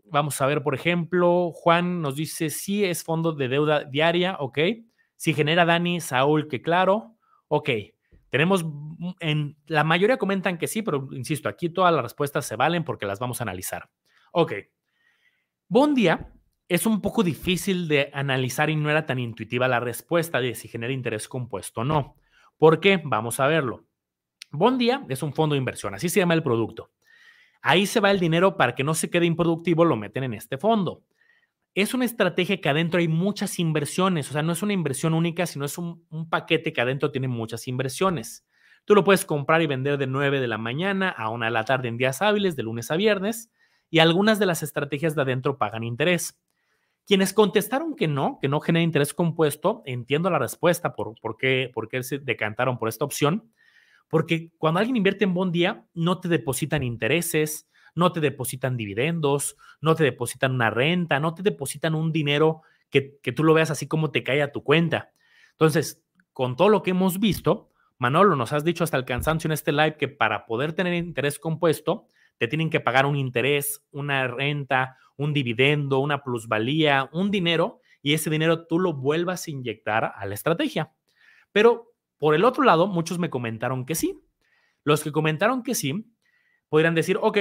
vamos a ver, por ejemplo, Juan nos dice sí es fondo de deuda diaria. Ok, sí genera. Dani, Saúl, que claro. Ok, tenemos, en la mayoría comentan que sí, pero insisto, aquí todas las respuestas se valen porque las vamos a analizar. Ok, Bondía es un poco difícil de analizar y no era tan intuitiva la respuesta de si genera interés compuesto o no. ¿Por qué? Vamos a verlo. Bondía es un fondo de inversión, así se llama el producto. Ahí se va el dinero para que no se quede improductivo, lo meten en este fondo. Es una estrategia que adentro hay muchas inversiones, o sea, no es una inversión única, sino es un, un paquete que adentro tiene muchas inversiones. Tú lo puedes comprar y vender de nueve de la mañana a una de la tarde en días hábiles, de lunes a viernes, y algunas de las estrategias de adentro pagan interés. Quienes contestaron que no, que no genera interés compuesto, entiendo la respuesta por, por, qué, por qué se decantaron por esta opción, porque cuando alguien invierte en Bondía, no te depositan intereses, no te depositan dividendos, no te depositan una renta, no te depositan un dinero que, que tú lo veas así como te cae a tu cuenta. Entonces, con todo lo que hemos visto, Manolo, nos has dicho hasta el cansancio en este live que para poder tener interés compuesto, te tienen que pagar un interés, una renta, un dividendo, una plusvalía, un dinero, y ese dinero tú lo vuelvas a inyectar a la estrategia. Pero por el otro lado, muchos me comentaron que sí. Los que comentaron que sí, podrían decir, ok,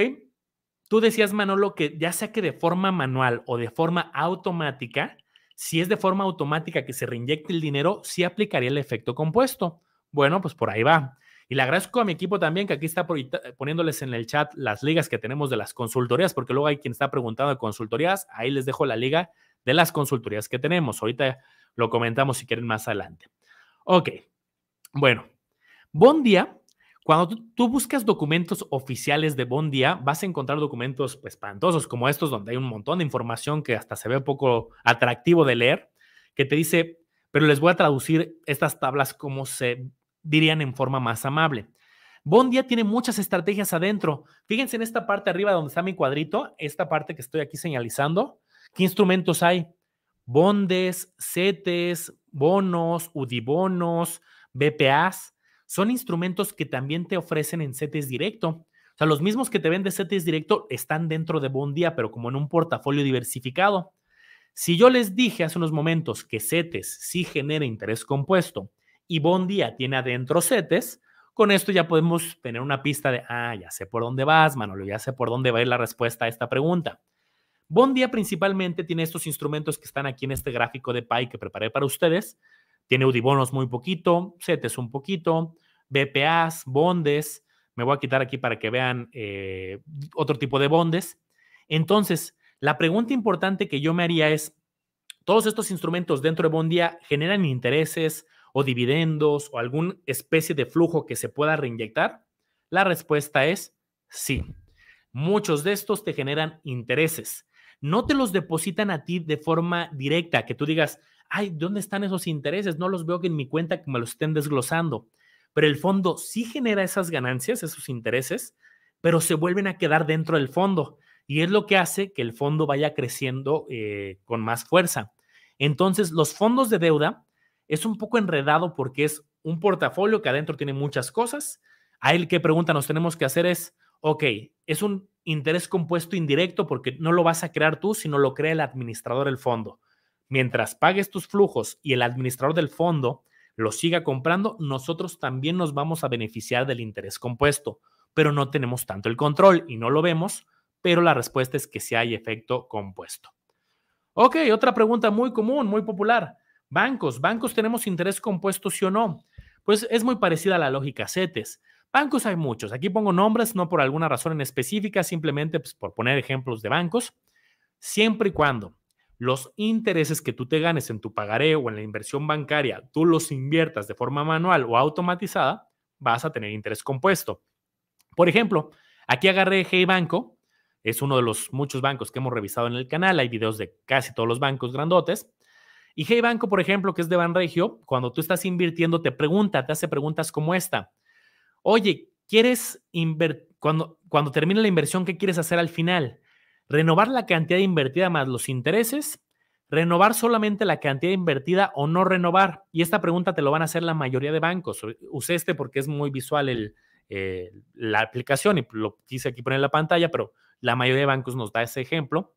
tú decías, Manolo, que ya sea que de forma manual o de forma automática, si es de forma automática que se reinyecte el dinero, sí aplicaría el efecto compuesto. Bueno, pues por ahí va. Y le agradezco a mi equipo también que aquí está poniéndoles en el chat las ligas que tenemos de las consultorías, porque luego hay quien está preguntando de consultorías. Ahí les dejo la liga de las consultorías que tenemos. Ahorita lo comentamos si quieren más adelante. Ok, bueno. Bondía, cuando tú, tú buscas documentos oficiales de Bondía, vas a encontrar documentos pues, espantosos como estos, donde hay un montón de información que hasta se ve un poco atractivo de leer, que te dice, pero les voy a traducir estas tablas como se dirían en forma más amable. Bondía tiene muchas estrategias adentro. Fíjense en esta parte arriba donde está mi cuadrito, esta parte que estoy aquí señalizando, ¿qué instrumentos hay? Bondes, CETES, bonos, U D I bonos, B P As, son instrumentos que también te ofrecen en CETES directo. O sea, los mismos que te venden CETES directo están dentro de Bondía, pero como en un portafolio diversificado. Si yo les dije hace unos momentos que CETES sí genera interés compuesto, y Bondía tiene adentro CETES, con esto ya podemos tener una pista de, ah, ya sé por dónde vas, Manolo, ya sé por dónde va a ir la respuesta a esta pregunta. Bondía principalmente tiene estos instrumentos que están aquí en este gráfico de pie que preparé para ustedes. Tiene Udibonos muy poquito, CETES un poquito, B P As, bondes. Me voy a quitar aquí para que vean eh, otro tipo de bondes. Entonces, la pregunta importante que yo me haría es, ¿todos estos instrumentos dentro de Bondía generan intereses, o dividendos, o alguna especie de flujo que se pueda reinyectar? La respuesta es sí. Muchos de estos te generan intereses. No te los depositan a ti de forma directa, que tú digas, ay, ¿dónde están esos intereses? No los veo que en mi cuenta que me los estén desglosando. Pero el fondo sí genera esas ganancias, esos intereses, pero se vuelven a quedar dentro del fondo. Y es lo que hace que el fondo vaya creciendo eh, con más fuerza. Entonces, los fondos de deuda es un poco enredado porque es un portafolio que adentro tiene muchas cosas. A él qué pregunta nos tenemos que hacer es, ok, es un interés compuesto indirecto porque no lo vas a crear tú, sino lo crea el administrador del fondo. Mientras pagues tus flujos y el administrador del fondo lo siga comprando, nosotros también nos vamos a beneficiar del interés compuesto, pero no tenemos tanto el control y no lo vemos, pero la respuesta es que sí hay efecto compuesto. Ok, otra pregunta muy común, muy popular. Bancos, bancos tenemos interés compuesto, ¿sí o no? Pues es muy parecida a la lógica CETES. Bancos hay muchos. Aquí pongo nombres, no por alguna razón en específica, simplemente pues, por poner ejemplos de bancos. Siempre y cuando los intereses que tú te ganes en tu pagaré o en la inversión bancaria, tú los inviertas de forma manual o automatizada, vas a tener interés compuesto. Por ejemplo, aquí agarré Hey Banco. Es uno de los muchos bancos que hemos revisado en el canal. Hay videos de casi todos los bancos grandotes. Y Hey Banco, por ejemplo, que es de Banregio, cuando tú estás invirtiendo, te pregunta, te hace preguntas como esta. Oye, ¿quieres invertir? Cuando, cuando termine la inversión, ¿qué quieres hacer al final? ¿Renovar la cantidad invertida más los intereses? ¿Renovar solamente la cantidad invertida o no renovar? Y esta pregunta te lo van a hacer la mayoría de bancos. Usé este porque es muy visual el, eh, la aplicación y lo quise aquí poner en la pantalla, pero la mayoría de bancos nos da ese ejemplo.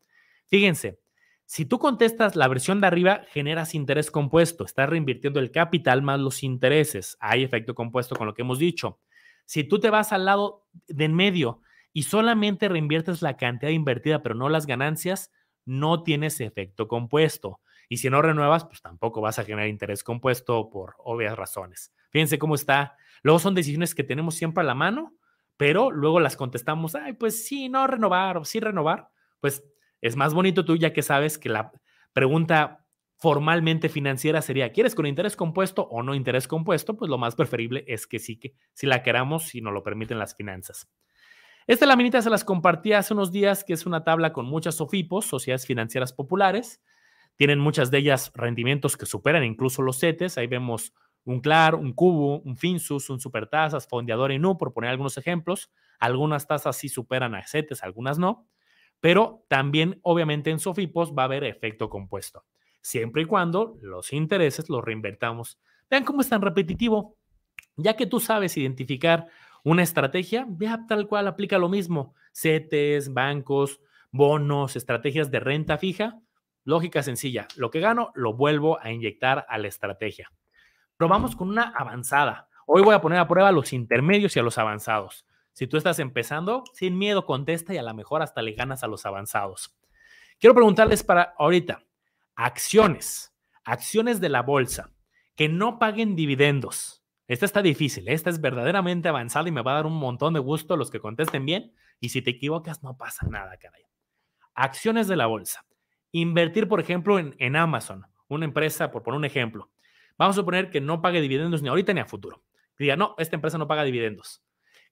Fíjense, si tú contestas la versión de arriba, generas interés compuesto. Estás reinvirtiendo el capital más los intereses. Hay efecto compuesto con lo que hemos dicho. Si tú te vas al lado de en medio y solamente reinviertes la cantidad invertida, pero no las ganancias, no tienes efecto compuesto. Y si no renuevas, pues tampoco vas a generar interés compuesto por obvias razones. Fíjense cómo está. Luego son decisiones que tenemos siempre a la mano, pero luego las contestamos, ay, pues sí, no renovar o sí renovar. Pues es más bonito tú, ya que sabes que la pregunta formalmente financiera sería, ¿quieres con interés compuesto o no interés compuesto? Pues lo más preferible es que sí, que si la queramos, si nos lo permiten las finanzas. Esta laminita se las compartí hace unos días, que es una tabla con muchas SOFIPOS, sociedades financieras populares. Tienen muchas de ellas rendimientos que superan incluso los CETES. Ahí vemos un CLAR, un CUBU, un FINSUS, un Supertazas, Fondeador, Inú, por poner algunos ejemplos. Algunas tasas sí superan a CETES, algunas no. Pero también, obviamente, en SOFIPOS va a haber efecto compuesto. Siempre y cuando los intereses los reinvertamos. Vean cómo es tan repetitivo. Ya que tú sabes identificar una estrategia, vea tal cual, aplica lo mismo. CETES, bancos, bonos, estrategias de renta fija. Lógica sencilla. Lo que gano, lo vuelvo a inyectar a la estrategia. Probamos con una avanzada. Hoy voy a poner a prueba a los intermedios y a los avanzados. Si tú estás empezando, sin miedo contesta y a lo mejor hasta le ganas a los avanzados. Quiero preguntarles para ahorita. Acciones. Acciones de la bolsa que no paguen dividendos. Esta está difícil, esta es verdaderamente avanzada y me va a dar un montón de gusto a los que contesten bien. Y si te equivocas, no pasa nada, caray. Acciones de la bolsa. Invertir, por ejemplo, en, en Amazon, una empresa, por poner un ejemplo. Vamos a suponer que no pague dividendos ni ahorita ni a futuro. Diga, no, esta empresa no paga dividendos.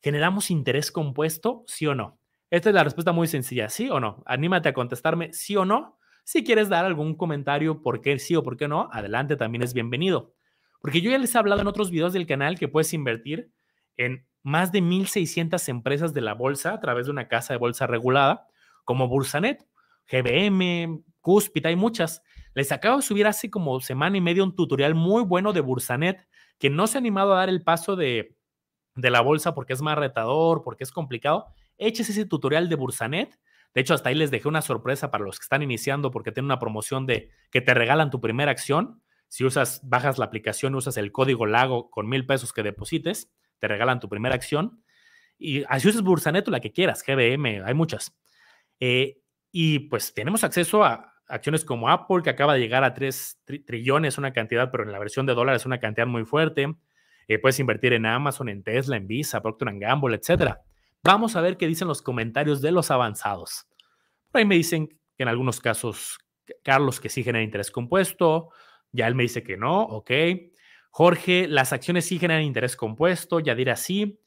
¿Generamos interés compuesto, sí o no? Esta es la respuesta muy sencilla, sí o no. Anímate a contestarme sí o no. Si quieres dar algún comentario por qué sí o por qué no, adelante, también es bienvenido. Porque yo ya les he hablado en otros videos del canal que puedes invertir en más de mil seiscientas empresas de la bolsa a través de una casa de bolsa regulada, como Bursanet, G B M, Cúspita, hay muchas. Les acabo de subir hace como semana y media un tutorial muy bueno de Bursanet, que no se ha animado a dar el paso de, de la bolsa porque es más retador, porque es complicado. Échese ese tutorial de Bursanet. De hecho, hasta ahí les dejé una sorpresa para los que están iniciando porque tienen una promoción de que te regalan tu primera acción. Si usas, bajas la aplicación, usas el código LAGO con mil pesos que deposites, te regalan tu primera acción. Y así usas Bursanet o la que quieras, G B M, hay muchas. Eh, y pues tenemos acceso a acciones como Apple, que acaba de llegar a tres trillones, una cantidad, pero en la versión de dólares una cantidad muy fuerte. Eh, puedes invertir en Amazon, en Tesla, en Visa, Procter and Gamble, etcétera. Vamos a ver qué dicen los comentarios de los avanzados. Por ahí me dicen que en algunos casos, Carlos, que sí genera interés compuesto. Ya él me dice que no, ok. Jorge, las acciones sí generan interés compuesto. Yadira sí.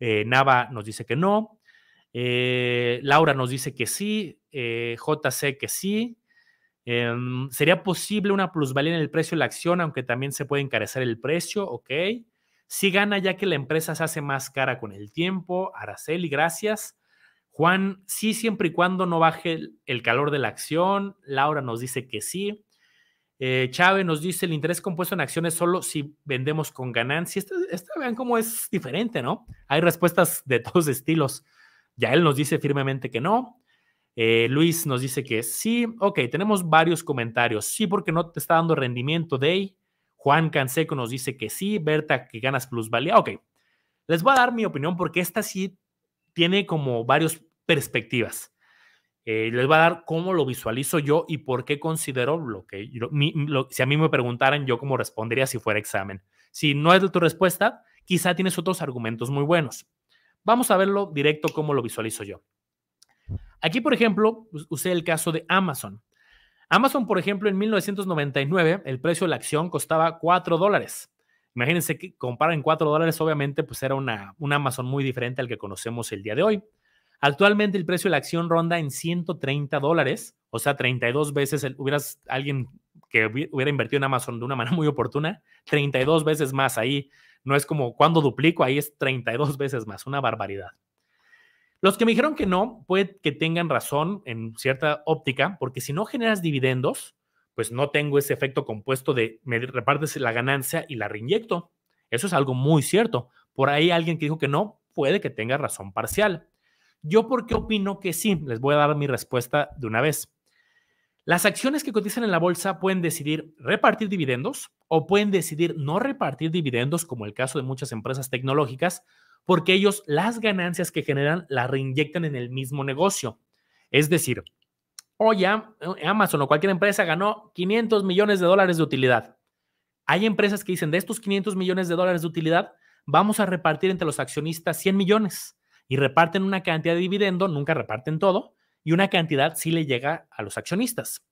Eh, Nava nos dice que no. Eh, Laura nos dice que sí. Eh, J C que sí. Eh, ¿Sería posible una plusvalía en el precio de la acción, aunque también se puede encarecer el precio? Ok. Sí gana ya que la empresa se hace más cara con el tiempo. Araceli, gracias. Juan, sí siempre y cuando no baje el calor de la acción. Laura nos dice que sí. Eh, Chávez nos dice, el interés compuesto en acciones solo si vendemos con ganancia. Esta, esta, vean cómo es diferente, ¿no? Hay respuestas de todos estilos. Ya él nos dice firmemente que no. Eh, Luis nos dice que sí. Ok, tenemos varios comentarios. Sí, porque no te está dando rendimiento, Day. Juan Canseco nos dice que sí. Berta, que ganas plusvalía. Ok, les voy a dar mi opinión porque esta sí tiene como varias perspectivas. Eh, les va a dar cómo lo visualizo yo y por qué considero lo que yo, mi, lo, si a mí me preguntaran yo cómo respondería si fuera examen. Si no es tu respuesta, quizá tienes otros argumentos muy buenos. Vamos a verlo directo como lo visualizo yo. Aquí, por ejemplo, usé el caso de Amazon. Amazon, por ejemplo, en mil novecientos noventa y nueve, el precio de la acción costaba cuatro dólares. Imagínense que comparen cuatro dólares, obviamente, pues era una, una Amazon muy diferente al que conocemos el día de hoy. Actualmente el precio de la acción ronda en ciento treinta dólares, o sea, treinta y dos veces, el, hubieras alguien que hubiera invertido en Amazon de una manera muy oportuna, treinta y dos veces más ahí. No es como cuando duplico, ahí es treinta y dos veces más, una barbaridad. Los que me dijeron que no, puede que tengan razón en cierta óptica, porque si no generas dividendos, pues no tengo ese efecto compuesto de me repartes la ganancia y la reinyecto. Eso es algo muy cierto. Por ahí alguien que dijo que no, puede que tenga razón parcial. ¿Yo por qué opino que sí? Les voy a dar mi respuesta de una vez. Las acciones que cotizan en la bolsa pueden decidir repartir dividendos o pueden decidir no repartir dividendos, como el caso de muchas empresas tecnológicas, porque ellos las ganancias que generan las reinyectan en el mismo negocio. Es decir, oye, Amazon o cualquier empresa ganó quinientos millones de dólares de utilidad. Hay empresas que dicen, de estos quinientos millones de dólares de utilidad, vamos a repartir entre los accionistas cien millones. Y reparten una cantidad de dividendo, nunca reparten todo, y una cantidad sí le llega a los accionistas.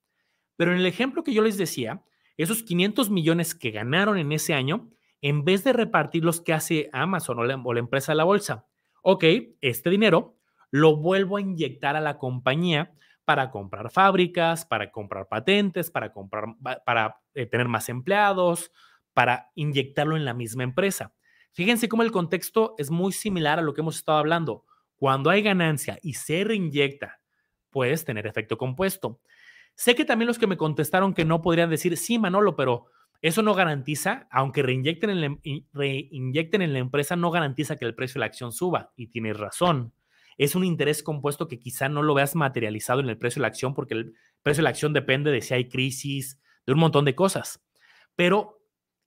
Pero en el ejemplo que yo les decía, esos quinientos millones que ganaron en ese año, en vez de repartirlos, ¿qué hace Amazon o la, o la empresa de la bolsa? Ok, este dinero lo vuelvo a inyectar a la compañía para comprar fábricas, para comprar patentes, para, comprar, para eh, tener más empleados, para inyectarlo en la misma empresa. Fíjense cómo el contexto es muy similar a lo que hemos estado hablando. Cuando hay ganancia y se reinyecta, puedes tener efecto compuesto. Sé que también los que me contestaron que no podrían decir, sí, Manolo, pero eso no garantiza, aunque reinyecten en la, reinyecten en la empresa, no garantiza que el precio de la acción suba. Y tienes razón. Es un interés compuesto que quizá no lo veas materializado en el precio de la acción, porque el precio de la acción depende de si hay crisis, de un montón de cosas. Pero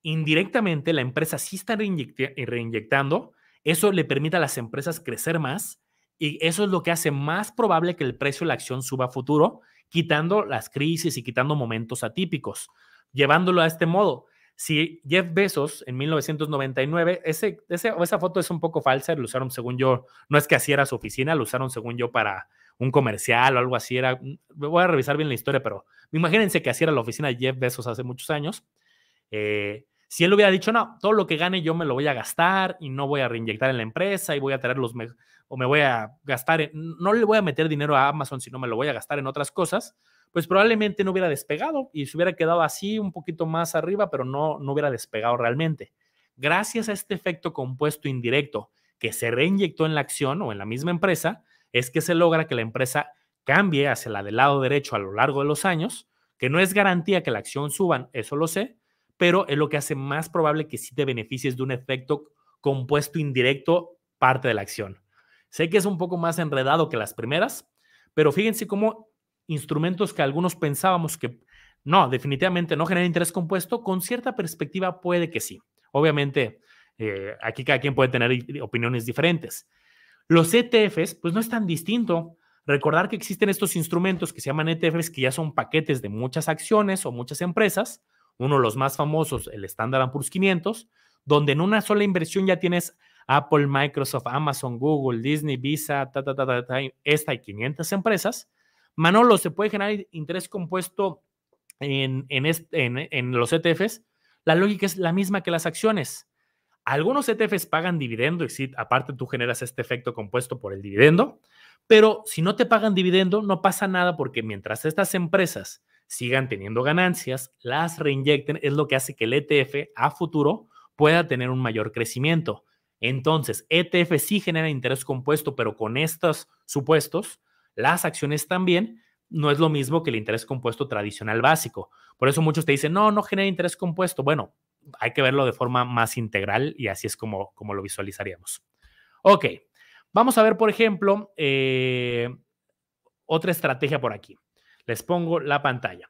indirectamente la empresa sí está reinyectando, eso le permite a las empresas crecer más y eso es lo que hace más probable que el precio de la acción suba a futuro, quitando las crisis y quitando momentos atípicos. Llevándolo a este modo, si Jeff Bezos en mil novecientos noventa y nueve, ese, ese, esa foto es un poco falsa, lo usaron según yo, no es que así era su oficina, lo usaron según yo para un comercial o algo así era, voy a revisar bien la historia, pero imagínense que así era la oficina de Jeff Bezos hace muchos años. eh, si él hubiera dicho, no, todo lo que gane yo me lo voy a gastar y no voy a reinyectar en la empresa y voy a traer los, me o me voy a gastar, en, no le voy a meter dinero a Amazon, sino me lo voy a gastar en otras cosas, pues probablemente no hubiera despegado y se hubiera quedado así un poquito más arriba, pero no, no hubiera despegado realmente. Gracias a este efecto compuesto indirecto que se reinyectó en la acción o en la misma empresa, es que se logra que la empresa cambie hacia la del lado derecho a lo largo de los años, que no es garantía que la acción suba, eso lo sé, pero es lo que hace más probable que sí te beneficies de un efecto compuesto indirecto parte de la acción. Sé que es un poco más enredado que las primeras, pero fíjense cómo instrumentos que algunos pensábamos que no, definitivamente no genera interés compuesto, con cierta perspectiva puede que sí. Obviamente, eh, aquí cada quien puede tener opiniones diferentes. Los E T Fs, pues no es tan distinto. Recordar que existen estos instrumentos que se llaman E T Fs, que ya son paquetes de muchas acciones o muchas empresas. Uno de los más famosos, el Standard and Poor's quinientos, donde en una sola inversión ya tienes Apple, Microsoft, Amazon, Google, Disney, Visa, ta, ta, ta, ta, ta, esta y quinientas empresas. Manolo, ¿se puede generar interés compuesto en, en, este, en, en los E T Fs? La lógica es la misma que las acciones. Algunos E T Fs pagan dividendo y si aparte tú generas este efecto compuesto por el dividendo, pero si no te pagan dividendo no pasa nada porque mientras estas empresas sigan teniendo ganancias, las reinyecten, es lo que hace que el E T F a futuro pueda tener un mayor crecimiento. Entonces, E T F sí genera interés compuesto, pero con estos supuestos, las acciones también, no es lo mismo que el interés compuesto tradicional básico. Por eso muchos te dicen, no, no genera interés compuesto. Bueno, hay que verlo de forma más integral y así es como, como lo visualizaríamos. Ok, vamos a ver, por ejemplo, eh, otra estrategia por aquí. Les pongo la pantalla.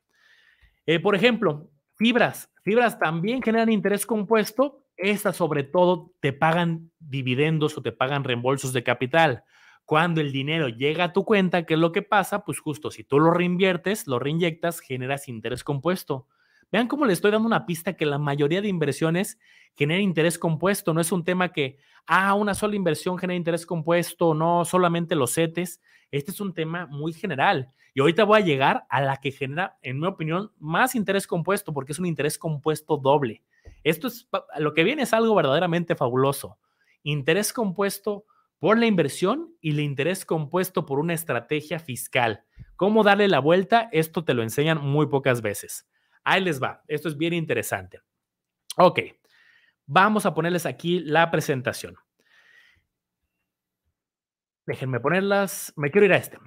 Eh, por ejemplo, fibras. Fibras también generan interés compuesto. Estas sobre todo te pagan dividendos o te pagan reembolsos de capital. Cuando el dinero llega a tu cuenta, ¿qué es lo que pasa? Pues justo si tú lo reinviertes, lo reinyectas, generas interés compuesto. Vean cómo les estoy dando una pista que la mayoría de inversiones generan interés compuesto. No es un tema que, ah, una sola inversión genera interés compuesto, no solamente los CETES. Este es un tema muy general. Y ahorita voy a llegar a la que genera, en mi opinión, más interés compuesto, porque es un interés compuesto doble. Esto es, lo que viene es algo verdaderamente fabuloso. Interés compuesto por la inversión y el interés compuesto por una estrategia fiscal. ¿Cómo darle la vuelta? Esto te lo enseñan muy pocas veces. Ahí les va. Esto es bien interesante. Ok. Vamos a ponerles aquí la presentación. Déjenme ponerlas. Me quiero ir a este.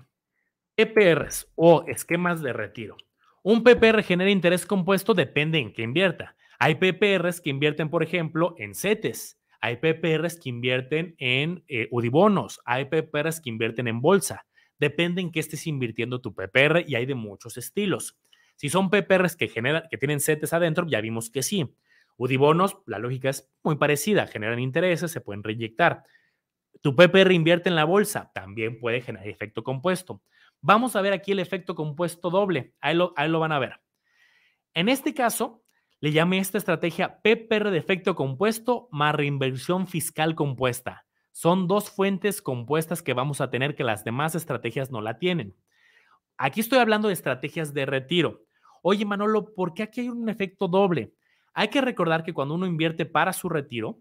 P P Rs o esquemas de retiro. Un P P R genera interés compuesto, depende en qué invierta. Hay P P Rs que invierten, por ejemplo, en CETES. Hay P P Rs que invierten en eh, UDIbonos. Hay P P Rs que invierten en bolsa. Depende en qué estés invirtiendo tu P P R y hay de muchos estilos. Si son P P Rs que, generan, que tienen CETES adentro, ya vimos que sí. UDIbonos, la lógica es muy parecida. Generan intereses, se pueden reinyectar. Tu P P R invierte en la bolsa, también puede generar efecto compuesto. Vamos a ver aquí el efecto compuesto doble. Ahí lo, ahí lo van a ver. En este caso, le llamé esta estrategia P P R de efecto compuesto más reinversión fiscal compuesta. Son dos fuentes compuestas que vamos a tener que las demás estrategias no la tienen. Aquí estoy hablando de estrategias de retiro. Oye, Manolo, ¿por qué aquí hay un efecto doble? Hay que recordar que cuando uno invierte para su retiro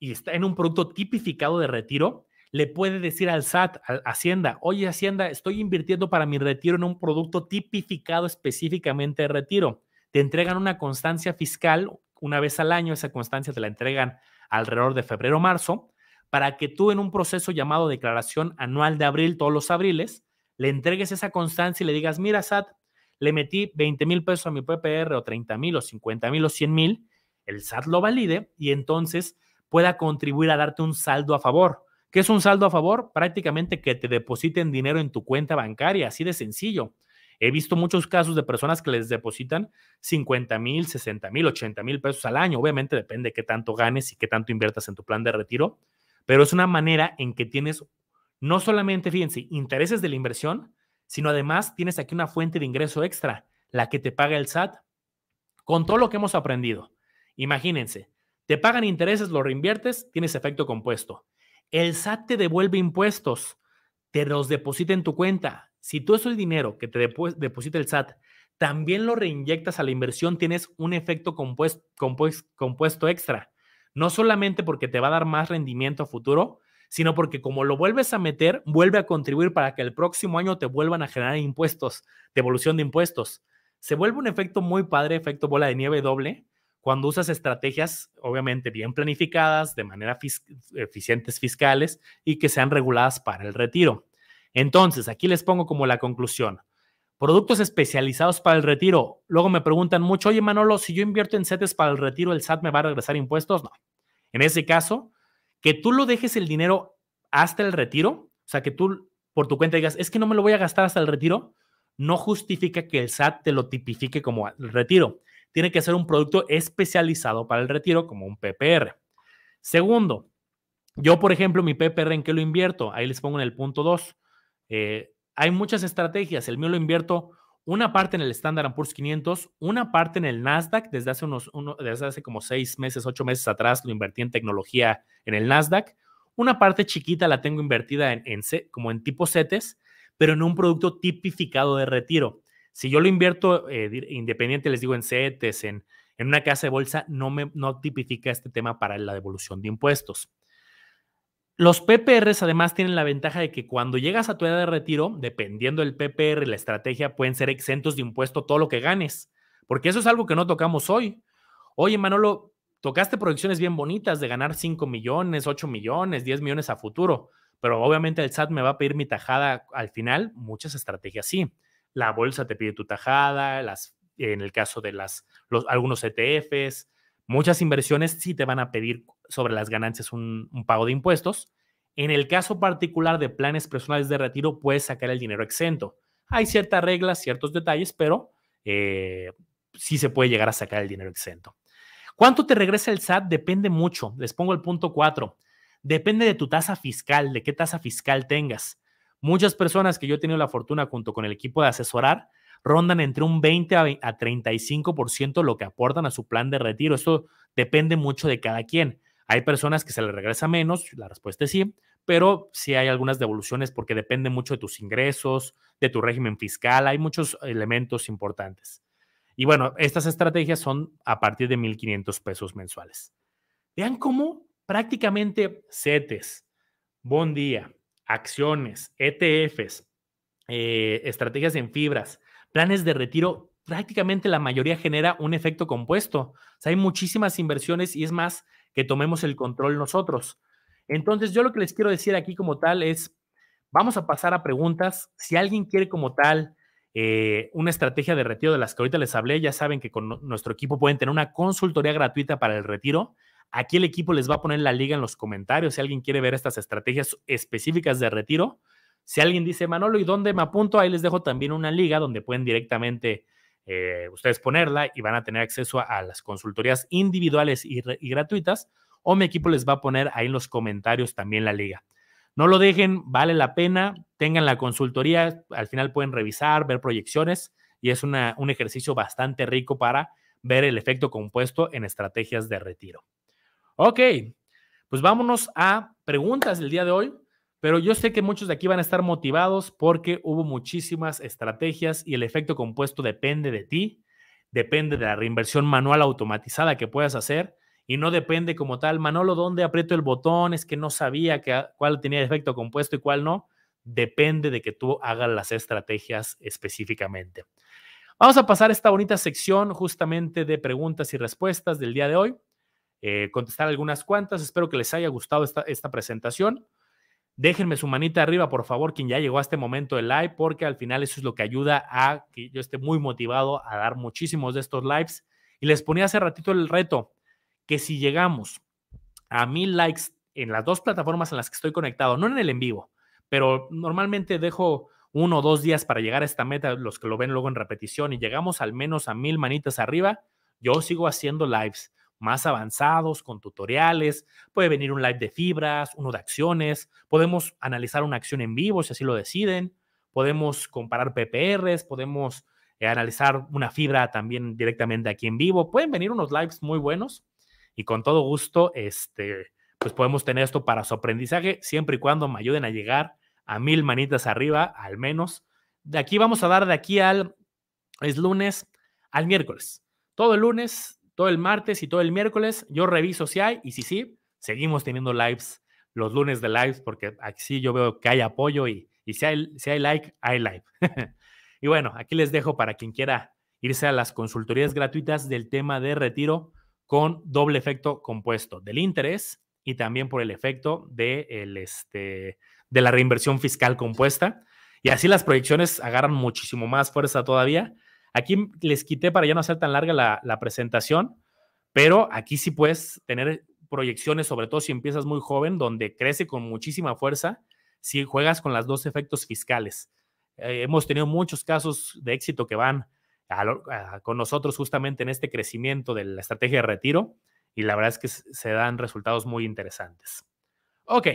y está en un producto tipificado de retiro, le puede decir al S A T, a Hacienda, oye, Hacienda, estoy invirtiendo para mi retiro en un producto tipificado específicamente de retiro. Te entregan una constancia fiscal una vez al año, esa constancia te la entregan alrededor de febrero o marzo, para que tú en un proceso llamado declaración anual de abril, todos los abriles, le entregues esa constancia y le digas, mira, S A T, le metí veinte mil pesos a mi P P R o treinta mil o cincuenta mil o cien mil, el S A T lo valide y entonces pueda contribuir a darte un saldo a favor. ¿Qué es un saldo a favor? Prácticamente que te depositen dinero en tu cuenta bancaria, así de sencillo. He visto muchos casos de personas que les depositan cincuenta mil, sesenta mil, ochenta mil pesos al año. Obviamente depende de qué tanto ganes y qué tanto inviertas en tu plan de retiro, pero es una manera en que tienes no solamente, fíjense, intereses de la inversión, sino además tienes aquí una fuente de ingreso extra, la que te paga el S A T. Con todo lo que hemos aprendido, imagínense, te pagan intereses, lo reinviertes, tienes efecto compuesto. El S A T te devuelve impuestos, te los deposita en tu cuenta. Si tú eso el dinero que te deposita el S A T, también lo reinyectas a la inversión, tienes un efecto compuesto, compuesto, compuesto extra. No solamente porque te va a dar más rendimiento a futuro, sino porque como lo vuelves a meter, vuelve a contribuir para que el próximo año te vuelvan a generar impuestos, devolución de impuestos. Se vuelve un efecto muy padre, efecto bola de nieve doble, cuando usas estrategias, obviamente, bien planificadas, de manera fis- eficientes fiscales y que sean reguladas para el retiro. Entonces, aquí les pongo como la conclusión. Productos especializados para el retiro. Luego me preguntan mucho, oye, Manolo, si yo invierto en CETES para el retiro, ¿el S A T me va a regresar impuestos? No. En ese caso, que tú lo dejes el dinero hasta el retiro, o sea, que tú por tu cuenta digas, es que no me lo voy a gastar hasta el retiro, no justifica que el S A T te lo tipifique como retiro. Tiene que ser un producto especializado para el retiro, como un P P R. Segundo, yo, por ejemplo, mi P P R, ¿en qué lo invierto? Ahí les pongo en el punto dos. Eh, hay muchas estrategias. El mío lo invierto una parte en el Standard and Poor's quinientos, una parte en el Nasdaq. Desde hace unos, uno, desde hace como seis meses, ocho meses atrás, lo invertí en tecnología en el Nasdaq. Una parte chiquita la tengo invertida en, en, como en tipo CETES, pero en un producto tipificado de retiro. Si yo lo invierto eh, independiente, les digo en CETES, en, en una casa de bolsa, no, me, no tipifica este tema para la devolución de impuestos. Los P P Rs además tienen la ventaja de que cuando llegas a tu edad de retiro, dependiendo del P P R, la estrategia, pueden ser exentos de impuesto todo lo que ganes, porque eso es algo que no tocamos hoy. Oye, Manolo, tocaste proyecciones bien bonitas de ganar cinco millones, ocho millones, diez millones a futuro, pero obviamente el S A T me va a pedir mi tajada al final, muchas estrategias sí. La bolsa te pide tu tajada, las, en el caso de las, los, algunos E T Fs, muchas inversiones sí te van a pedir sobre las ganancias un, un pago de impuestos. En el caso particular de planes personales de retiro, puedes sacar el dinero exento. Hay ciertas reglas, ciertos detalles, pero eh, sí se puede llegar a sacar el dinero exento. ¿Cuánto te regresa el S A T? Depende mucho. Les pongo el punto cuatro. Depende de tu tasa fiscal, de qué tasa fiscal tengas. Muchas personas que yo he tenido la fortuna junto con el equipo de asesorar rondan entre un veinte a treinta y cinco por ciento lo que aportan a su plan de retiro. Esto depende mucho de cada quien. Hay personas que se les regresa menos, la respuesta es sí, pero sí hay algunas devoluciones porque depende mucho de tus ingresos, de tu régimen fiscal, hay muchos elementos importantes. Y bueno, estas estrategias son a partir de mil quinientos pesos mensuales. Vean cómo prácticamente CETES, Bondía, acciones, E T Fs, eh, estrategias en fibras, planes de retiro, prácticamente la mayoría genera un efecto compuesto. O sea, hay muchísimas inversiones y es más que tomemos el control nosotros. Entonces, yo lo que les quiero decir aquí como tal es, vamos a pasar a preguntas. Si alguien quiere como tal eh, una estrategia de retiro de las que ahorita les hablé, ya saben que con nuestro equipo pueden tener una consultoría gratuita para el retiro. Aquí el equipo les va a poner la liga en los comentarios si alguien quiere ver estas estrategias específicas de retiro. Si alguien dice, Manolo, ¿y dónde me apunto? Ahí les dejo también una liga donde pueden directamente eh, ustedes ponerla y van a tener acceso a, a las consultorías individuales y, y gratuitas. O mi equipo les va a poner ahí en los comentarios también la liga. No lo dejen, vale la pena, tengan la consultoría, al final pueden revisar, ver proyecciones y es una, un ejercicio bastante rico para ver el efecto compuesto en estrategias de retiro. Ok, pues vámonos a preguntas del día de hoy, pero yo sé que muchos de aquí van a estar motivados porque hubo muchísimas estrategias y el efecto compuesto depende de ti, depende de la reinversión manual automatizada que puedas hacer. Y no depende como tal, Manolo, ¿dónde aprieto el botón? Es que no sabía que, cuál tenía efecto compuesto y cuál no. Depende de que tú hagas las estrategias específicamente. Vamos a pasar a esta bonita sección justamente de preguntas y respuestas del día de hoy. Eh, contestar algunas cuantas. Espero que les haya gustado esta, esta presentación. Déjenme su manita arriba, por favor, quien ya llegó a este momento del live, porque al final eso es lo que ayuda a que yo esté muy motivado a dar muchísimos de estos lives. Y les ponía hace ratito el reto. Que si llegamos a mil likes en las dos plataformas en las que estoy conectado, no en el en vivo, pero normalmente dejo uno o dos días para llegar a esta meta, los que lo ven luego en repetición, y llegamos al menos a mil manitas arriba, yo sigo haciendo lives más avanzados, con tutoriales, puede venir un live de fibras, uno de acciones, podemos analizar una acción en vivo si así lo deciden, podemos comparar P P Rs, podemos eh, analizar una fibra también directamente aquí en vivo, pueden venir unos lives muy buenos. Y con todo gusto, este, pues podemos tener esto para su aprendizaje, siempre y cuando me ayuden a llegar a mil manitas arriba, al menos. De aquí vamos a dar de aquí al, es lunes, al miércoles. Todo el lunes, todo el martes y todo el miércoles, yo reviso si hay, y si sí, seguimos teniendo lives, los lunes de lives, porque así yo veo que hay apoyo y, y si hay, si hay like, hay live. Y bueno, aquí les dejo para quien quiera irse a las consultorías gratuitas del tema de retiro, con doble efecto compuesto del interés y también por el efecto de, el, este, de la reinversión fiscal compuesta. Y así las proyecciones agarran muchísimo más fuerza todavía. Aquí les quité para ya no hacer tan larga la, la presentación, pero aquí sí puedes tener proyecciones, sobre todo si empiezas muy joven, donde crece con muchísima fuerza si juegas con los dos efectos fiscales. Eh, hemos tenido muchos casos de éxito que van A, a, con nosotros justamente en este crecimiento de la estrategia de retiro y la verdad es que se dan resultados muy interesantes. Ok,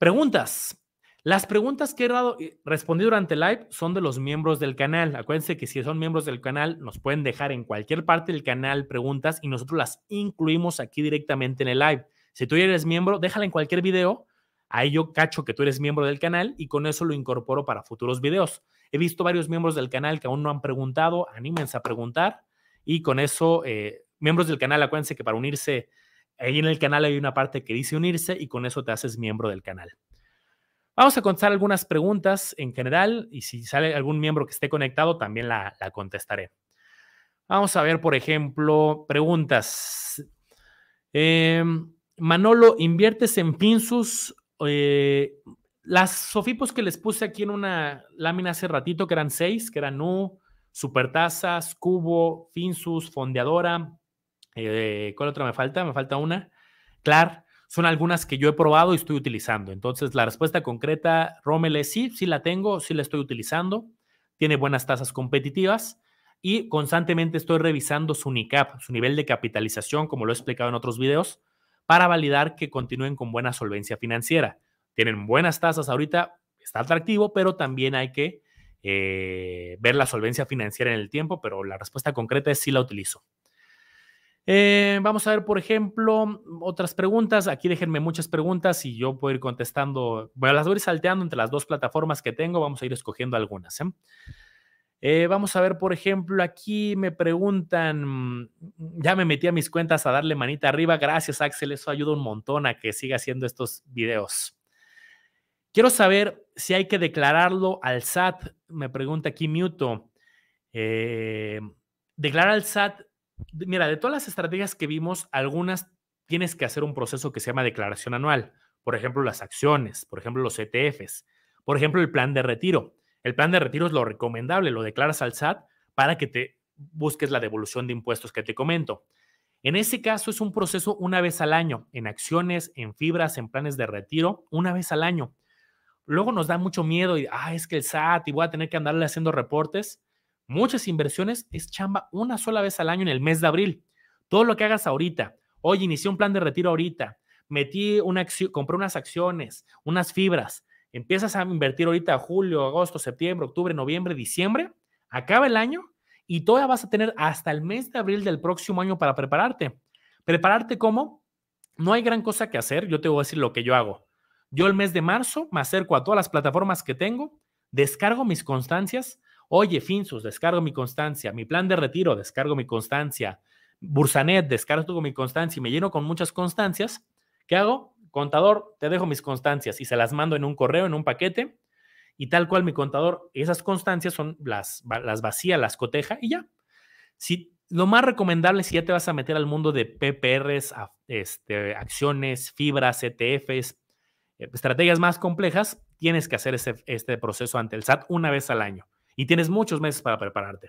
preguntas. Las preguntas que he dado, respondí durante el live son de los miembros del canal. Acuérdense que si son miembros del canal nos pueden dejar en cualquier parte del canal preguntas y nosotros las incluimos aquí directamente en el live. Si tú ya eres miembro, déjala en cualquier video. Ahí yo cacho que tú eres miembro del canal y con eso lo incorporo para futuros videos. He visto varios miembros del canal que aún no han preguntado, anímense a preguntar y con eso, eh, miembros del canal, acuérdense que para unirse, ahí en el canal hay una parte que dice unirse y con eso te haces miembro del canal. Vamos a contestar algunas preguntas en general y si sale algún miembro que esté conectado también la, la contestaré. Vamos a ver, por ejemplo, preguntas. Eh, Manolo, ¿inviertes en FINSUS? Eh, las SOFIPOS que les puse aquí en una lámina hace ratito, que eran seis, que eran Inú, Supertazas, CUBU, FINSUS, Fondeadora, eh, ¿cuál otra me falta? Me falta una, CLAR, son algunas que yo he probado y estoy utilizando. Entonces, la respuesta concreta, Rommel, es sí, sí la tengo, sí la estoy utilizando, tiene buenas tasas competitivas y constantemente estoy revisando su NICAP, su nivel de capitalización, como lo he explicado en otros videos, para validar que continúen con buena solvencia financiera. Tienen buenas tasas ahorita, está atractivo, pero también hay que eh, ver la solvencia financiera en el tiempo, pero la respuesta concreta es sí la utilizo. Eh, vamos a ver, por ejemplo, otras preguntas. Aquí déjenme muchas preguntas y yo puedo ir contestando. Bueno, las voy a ir salteando entre las dos plataformas que tengo. Vamos a ir escogiendo algunas. ¿eh? Eh, vamos a ver, por ejemplo, aquí me preguntan, ya me metí a mis cuentas a darle manita arriba. Gracias, Axel. Eso ayuda un montón a que siga haciendo estos videos. Quiero saber si hay que declararlo al S A T. Me pregunta aquí Muto. Eh, declarar al S A T. Mira, de todas las estrategias que vimos, algunas tienes que hacer un proceso que se llama declaración anual. Por ejemplo, las acciones, por ejemplo, los E T Fs, por ejemplo, el plan de retiro. El plan de retiro es lo recomendable, lo declaras al S A T para que te busques la devolución de impuestos que te comento. En ese caso es un proceso una vez al año, en acciones, en fibras, en planes de retiro, una vez al año. Luego nos da mucho miedo y, ah, es que el S A T y voy a tener que andarle haciendo reportes. Muchas inversiones es chamba una sola vez al año en el mes de abril. Todo lo que hagas ahorita, oye, inicié un plan de retiro ahorita, metí una acción, compré unas acciones, unas fibras, empiezas a invertir ahorita julio, agosto, septiembre, octubre, noviembre, diciembre, acaba el año y todavía vas a tener hasta el mes de abril del próximo año para prepararte. ¿Prepararte cómo? No hay gran cosa que hacer, yo te voy a decir lo que yo hago. Yo el mes de marzo me acerco a todas las plataformas que tengo, descargo mis constancias. Oye, FINSUS, descargo mi constancia. Mi plan de retiro, descargo mi constancia. Bursanet, descargo mi constancia. Y me lleno con muchas constancias. ¿Qué hago? Contador, te dejo mis constancias y se las mando en un correo, en un paquete. Y tal cual mi contador, esas constancias son las, las vacía, las coteja y ya. Si, lo más recomendable si ya te vas a meter al mundo de P P Rs, este, acciones, fibras, E T Fs, estrategias más complejas, tienes que hacer ese, este proceso ante el S A T una vez al año. Y tienes muchos meses para prepararte.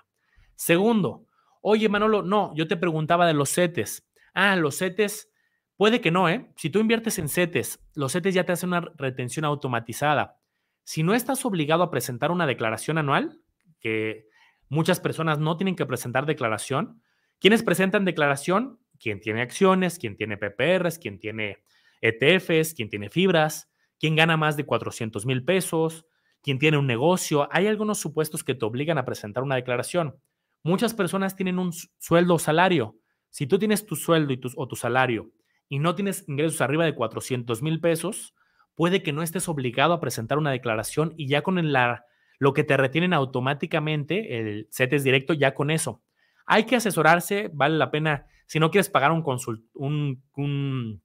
Segundo, oye, Manolo, no, yo te preguntaba de los CETES. Ah, los CETES, puede que no, ¿eh? Si tú inviertes en CETES, los CETES ya te hacen una retención automatizada. Si no estás obligado a presentar una declaración anual, que muchas personas no tienen que presentar declaración, ¿quiénes presentan declaración? Quien tiene acciones, quien tiene P P Rs, quien tiene E T Fs, quien tiene fibras, quien gana más de cuatrocientos mil pesos, quien tiene un negocio. Hay algunos supuestos que te obligan a presentar una declaración. Muchas personas tienen un sueldo o salario. Si tú tienes tu sueldo y tu, o tu salario y no tienes ingresos arriba de cuatrocientos mil pesos, puede que no estés obligado a presentar una declaración y ya con la, lo que te retienen automáticamente, el CETES directo, ya con eso. Hay que asesorarse, vale la pena. Si no quieres pagar un, consult, un, un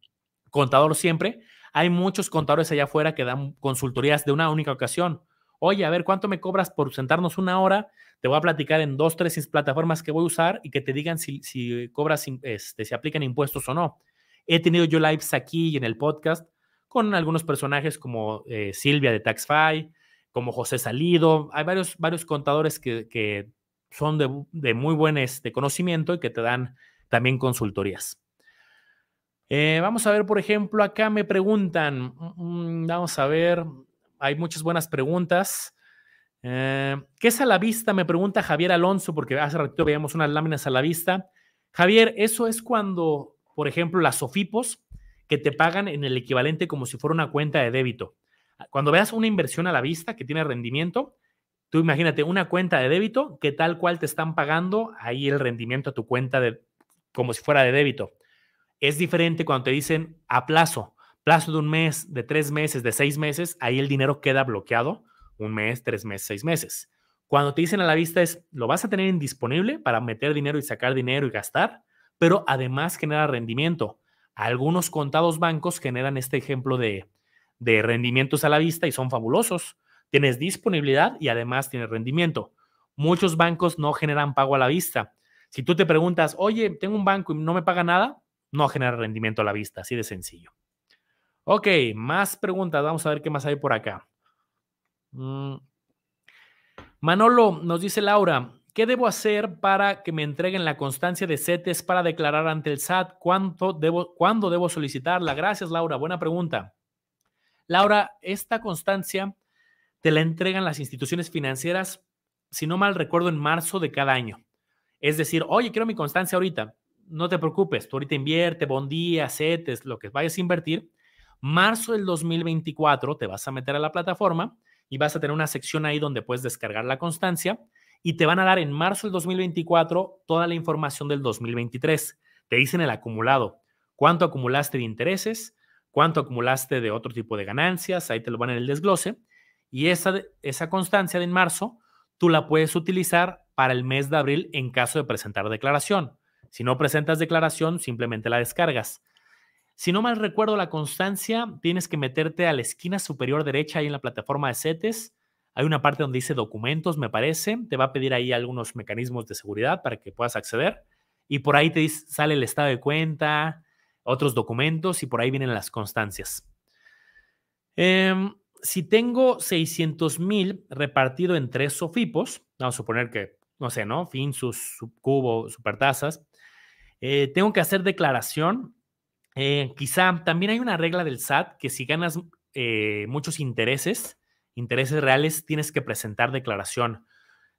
contador siempre, hay muchos contadores allá afuera que dan consultorías de una única ocasión. Oye, a ver, ¿cuánto me cobras por sentarnos una hora? Te voy a platicar en dos, tres plataformas que voy a usar y que te digan si, si cobras, este, si aplican impuestos o no. He tenido yo lives aquí y en el podcast con algunos personajes como eh, Silvia de Taxfy, como José Salido. Hay varios, varios contadores que, que son de, de muy buen este conocimiento y que te dan también consultorías. Eh, vamos a ver, por ejemplo, acá me preguntan, mmm, vamos a ver... Hay muchas buenas preguntas. Eh, ¿Qué es a la vista? Me pregunta Javier Alonso, porque hace ratito veíamos unas láminas a la vista. Javier, eso es cuando, por ejemplo, las SOFIPOS que te pagan en el equivalente como si fuera una cuenta de débito. Cuando veas una inversión a la vista que tiene rendimiento, tú imagínate una cuenta de débito que tal cual te están pagando ahí el rendimiento a tu cuenta de, como si fuera de débito. Es diferente cuando te dicen a plazo. Plazo de un mes, de tres meses, de seis meses, ahí el dinero queda bloqueado. Un mes, tres meses, seis meses. Cuando te dicen a la vista es, lo vas a tener indisponible para meter dinero y sacar dinero y gastar, pero además genera rendimiento. Algunos contados bancos generan este ejemplo de, de rendimientos a la vista y son fabulosos. Tienes disponibilidad y además tienes rendimiento. Muchos bancos no generan pago a la vista. Si tú te preguntas, oye, tengo un banco y no me paga nada, no genera rendimiento a la vista, así de sencillo. Ok, más preguntas. Vamos a ver qué más hay por acá. Manolo, nos dice Laura, ¿qué debo hacer para que me entreguen la constancia de CETES para declarar ante el S A T? ¿Cuánto debo, ¿Cuándo debo solicitarla? Gracias, Laura. Buena pregunta. Laura, esta constancia te la entregan las instituciones financieras, si no mal recuerdo, en marzo de cada año. Es decir, oye, quiero mi constancia ahorita. No te preocupes, tú ahorita invierte, Bondía, CETES, lo que vayas a invertir. Marzo del dos mil veinticuatro te vas a meter a la plataforma y vas a tener una sección ahí donde puedes descargar la constancia y te van a dar en marzo del dos mil veinticuatro toda la información del dos mil veintitrés. Te dicen el acumulado, cuánto acumulaste de intereses, cuánto acumulaste de otro tipo de ganancias, ahí te lo van en el desglose, y esa, esa constancia de en marzo tú la puedes utilizar para el mes de abril en caso de presentar declaración. Si no presentas declaración, simplemente la descargas. Si no mal recuerdo la constancia, tienes que meterte a la esquina superior derecha ahí en la plataforma de CETES. Hay una parte donde dice documentos, me parece. Te va a pedir ahí algunos mecanismos de seguridad para que puedas acceder. Y por ahí te dice, sale el estado de cuenta, otros documentos y por ahí vienen las constancias. Eh, si tengo seiscientos mil repartido en tres SOFIPOS, vamos a suponer que, no sé, ¿no? FINSUS, CUBU, Supertazas. Eh, tengo que hacer declaración. Eh, quizá también hay una regla del S A T que si ganas eh, muchos intereses, intereses reales, tienes que presentar declaración.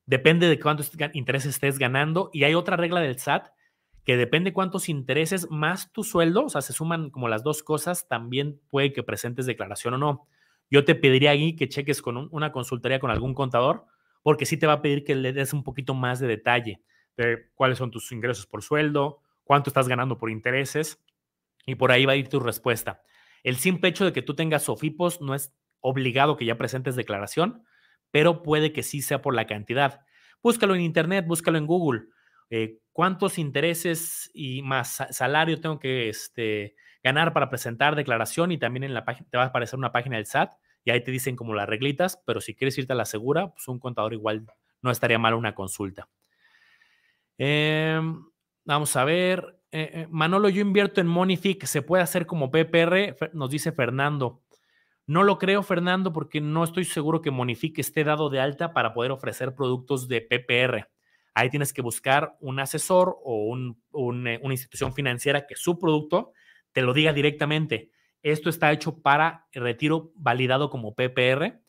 Depende de cuántos intereses estés ganando. Y hay otra regla del S A T que depende cuántos intereses más tu sueldo, o sea, se suman como las dos cosas, también puede que presentes declaración o no. Yo te pediría ahí que cheques con un, una consultoría con algún contador, porque sí te va a pedir que le des un poquito más de detalle de cuáles son tus ingresos por sueldo, cuánto estás ganando por intereses, y por ahí va a ir tu respuesta. El simple hecho de que tú tengas SOFIPOS no es obligado que ya presentes declaración, pero puede que sí sea por la cantidad. Búscalo en internet, búscalo en Google. Eh, ¿Cuántos intereses y más salario tengo que este, ganar para presentar declaración? Y también en la página te va a aparecer una página del S A T y ahí te dicen como las reglitas, pero si quieres irte a la segura, pues un contador igual no estaría mal una consulta. Eh, vamos a ver. Eh, Manolo, yo invierto en Monific, ¿se puede hacer como P P R? Nos dice Fernando. No lo creo, Fernando, porque no estoy seguro que Monific esté dado de alta para poder ofrecer productos de P P R. Ahí tienes que buscar un asesor o un, un, una institución financiera que su producto te lo diga directamente. Esto está hecho para retiro validado como P P R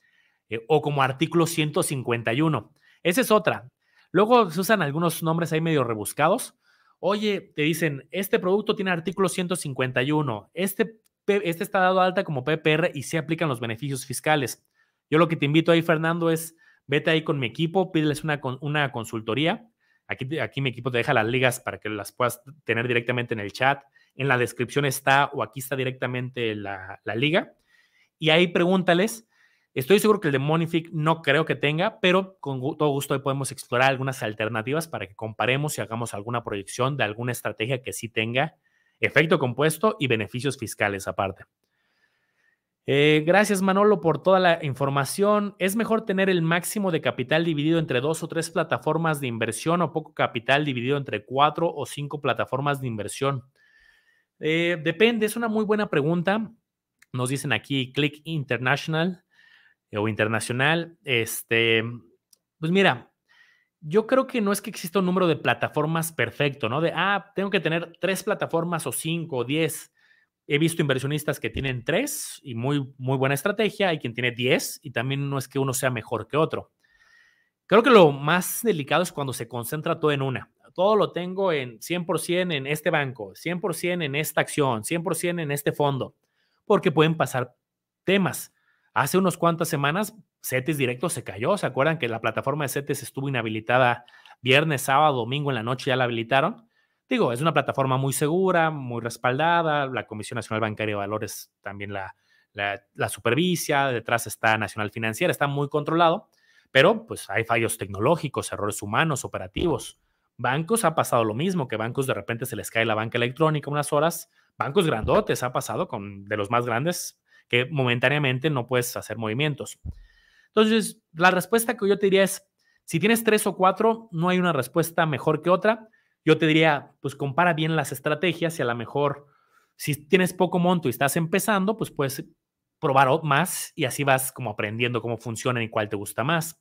eh, o como artículo ciento cincuenta y uno. Esa es otra. Luego se usan algunos nombres ahí medio rebuscados. Oye, te dicen, este producto tiene artículo ciento cincuenta y uno, este, este está dado alta como P P R y se aplican los beneficios fiscales. Yo lo que te invito ahí, Fernando, es vete ahí con mi equipo, pídeles una, una consultoría. Aquí, aquí mi equipo te deja las ligas para que las puedas tener directamente en el chat. En la descripción está o aquí está directamente la, la liga. Y ahí pregúntales. Estoy seguro que el de Monific no creo que tenga, pero con todo gusto podemos explorar algunas alternativas para que comparemos y hagamos alguna proyección de alguna estrategia que sí tenga efecto compuesto y beneficios fiscales aparte. Eh, gracias, Manolo, por toda la información. ¿Es mejor tener el máximo de capital dividido entre dos o tres plataformas de inversión o poco capital dividido entre cuatro o cinco plataformas de inversión? Eh, depende, es una muy buena pregunta. Nos dicen aquí Click International o internacional, este, pues mira, yo creo que no es que exista un número de plataformas perfecto, ¿no? De, ah, tengo que tener tres plataformas o cinco o diez. He visto inversionistas que tienen tres y muy, muy buena estrategia, hay quien tiene diez y también no es que uno sea mejor que otro. Creo que lo más delicado es cuando se concentra todo en una. Todo lo tengo en cien por ciento en este banco, cien por ciento en esta acción, cien por ciento en este fondo, porque pueden pasar temas. Hace unas cuantas semanas, CETES Directo se cayó. ¿Se acuerdan que la plataforma de CETES estuvo inhabilitada viernes, sábado, domingo en la noche? Ya la habilitaron. Digo, es una plataforma muy segura, muy respaldada. La Comisión Nacional Bancaria de Valores también la, la, la supervisa. Detrás está Nacional Financiera. Está muy controlado. Pero pues hay fallos tecnológicos, errores humanos, operativos. Bancos ha pasado lo mismo, que bancos de repente se les cae la banca electrónica unas horas. Bancos grandotes ha pasado con de los más grandes, que momentáneamente no puedes hacer movimientos. Entonces, la respuesta que yo te diría es, si tienes tres o cuatro, no hay una respuesta mejor que otra. Yo te diría, pues compara bien las estrategias y a lo mejor, si tienes poco monto y estás empezando, pues puedes probar más y así vas como aprendiendo cómo funcionan y cuál te gusta más.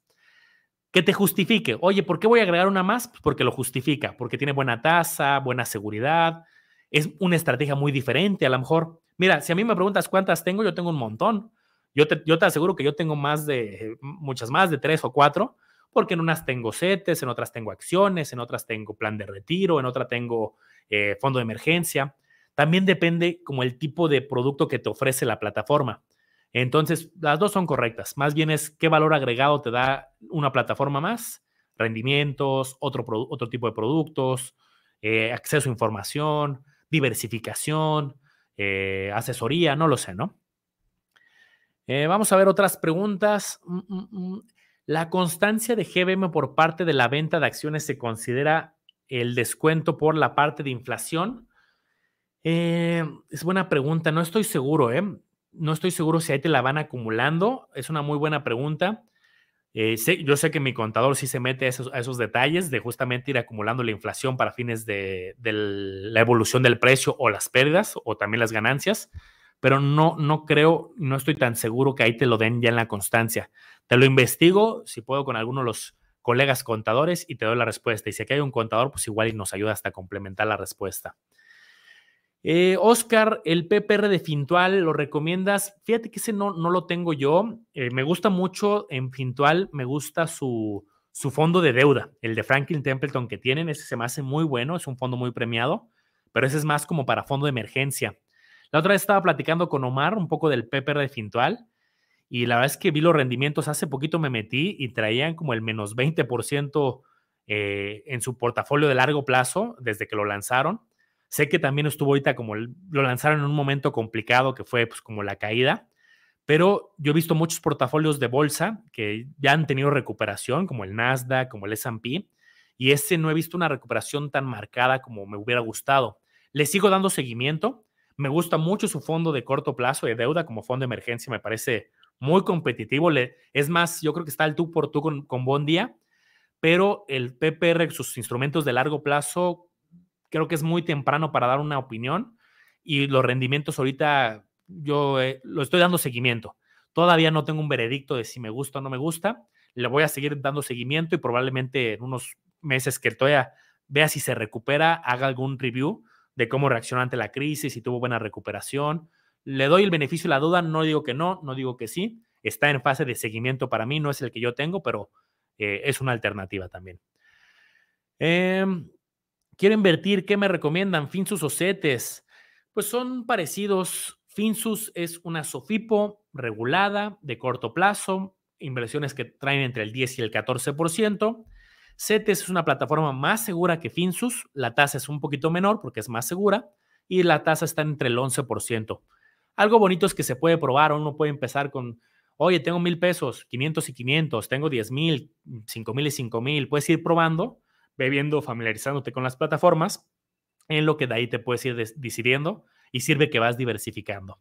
Que te justifique. Oye, ¿por qué voy a agregar una más? Pues porque lo justifica, porque tiene buena tasa, buena seguridad, es una estrategia muy diferente a lo mejor. Mira, si a mí me preguntas cuántas tengo, yo tengo un montón. Yo te, yo te aseguro que yo tengo más de, muchas más de tres o cuatro, porque en unas tengo CETES, en otras tengo acciones, en otras tengo plan de retiro, en otra tengo eh, fondo de emergencia. También depende como el tipo de producto que te ofrece la plataforma. Entonces, las dos son correctas. Más bien es qué valor agregado te da una plataforma más, rendimientos, otro, otro tipo de productos, eh, acceso a información, diversificación, eh, asesoría, no lo sé, ¿no? Eh, vamos a ver otras preguntas. ¿La constancia de G B M por parte de la venta de acciones se considera el descuento por la parte de inflación? Eh, es buena pregunta. No estoy seguro, ¿eh? No estoy seguro si ahí te la van acumulando. Es una muy buena pregunta. Eh, sé, yo sé que mi contador sí se mete a esos, a esos detalles de justamente ir acumulando la inflación para fines de, de la evolución del precio o las pérdidas o también las ganancias, pero no, no creo, no estoy tan seguro que ahí te lo den ya en la constancia. Te lo investigo, si puedo, con alguno de los colegas contadores y te doy la respuesta. Y si aquí hay un contador, pues igual y nos ayuda hasta complementar la respuesta. Eh, Oscar, el P P R de Fintual, ¿lo recomiendas? Fíjate que ese no, no lo tengo yo. Eh, me gusta mucho en Fintual, me gusta su, su fondo de deuda, el de Franklin Templeton que tienen. Ese se me hace muy bueno, es un fondo muy premiado, pero ese es más como para fondo de emergencia. La otra vez estaba platicando con Omar un poco del P P R de Fintual y la verdad es que vi los rendimientos. Hace poquito me metí y traían como el menos veinte por ciento eh, en su portafolio de largo plazo desde que lo lanzaron. Sé que también estuvo ahorita como el, lo lanzaron en un momento complicado que fue pues como la caída, pero yo he visto muchos portafolios de bolsa que ya han tenido recuperación, como el Nasdaq, como el ese and pe, y ese no he visto una recuperación tan marcada como me hubiera gustado. Le sigo dando seguimiento, me gusta mucho su fondo de corto plazo de deuda como fondo de emergencia, me parece muy competitivo. Le, es más, yo creo que está el tú por tú con, con Bondía, pero el P P R, sus instrumentos de largo plazo, creo que es muy temprano para dar una opinión y los rendimientos ahorita yo eh, lo estoy dando seguimiento. Todavía no tengo un veredicto de si me gusta o no me gusta. Le voy a seguir dando seguimiento y probablemente en unos meses que todavía vea si se recupera, haga algún review de cómo reaccionó ante la crisis, si tuvo buena recuperación. Le doy el beneficio de la duda, no digo que no, no digo que sí. Está en fase de seguimiento para mí, no es el que yo tengo, pero eh, es una alternativa también. Eh... Quiero invertir, ¿qué me recomiendan? ¿FINSUS o CETES? Pues son parecidos. FINSUS es una SOFIPO regulada de corto plazo, inversiones que traen entre el diez y el catorce por ciento. CETES es una plataforma más segura que FINSUS, la tasa es un poquito menor porque es más segura y la tasa está entre el once por ciento. Algo bonito es que se puede probar, uno puede empezar con, oye, tengo mil pesos, quinientos y quinientos, tengo diez mil, cinco mil y cinco mil, puedes ir probando, bebiendo, familiarizándote con las plataformas, en lo que de ahí te puedes ir decidiendo y sirve que vas diversificando.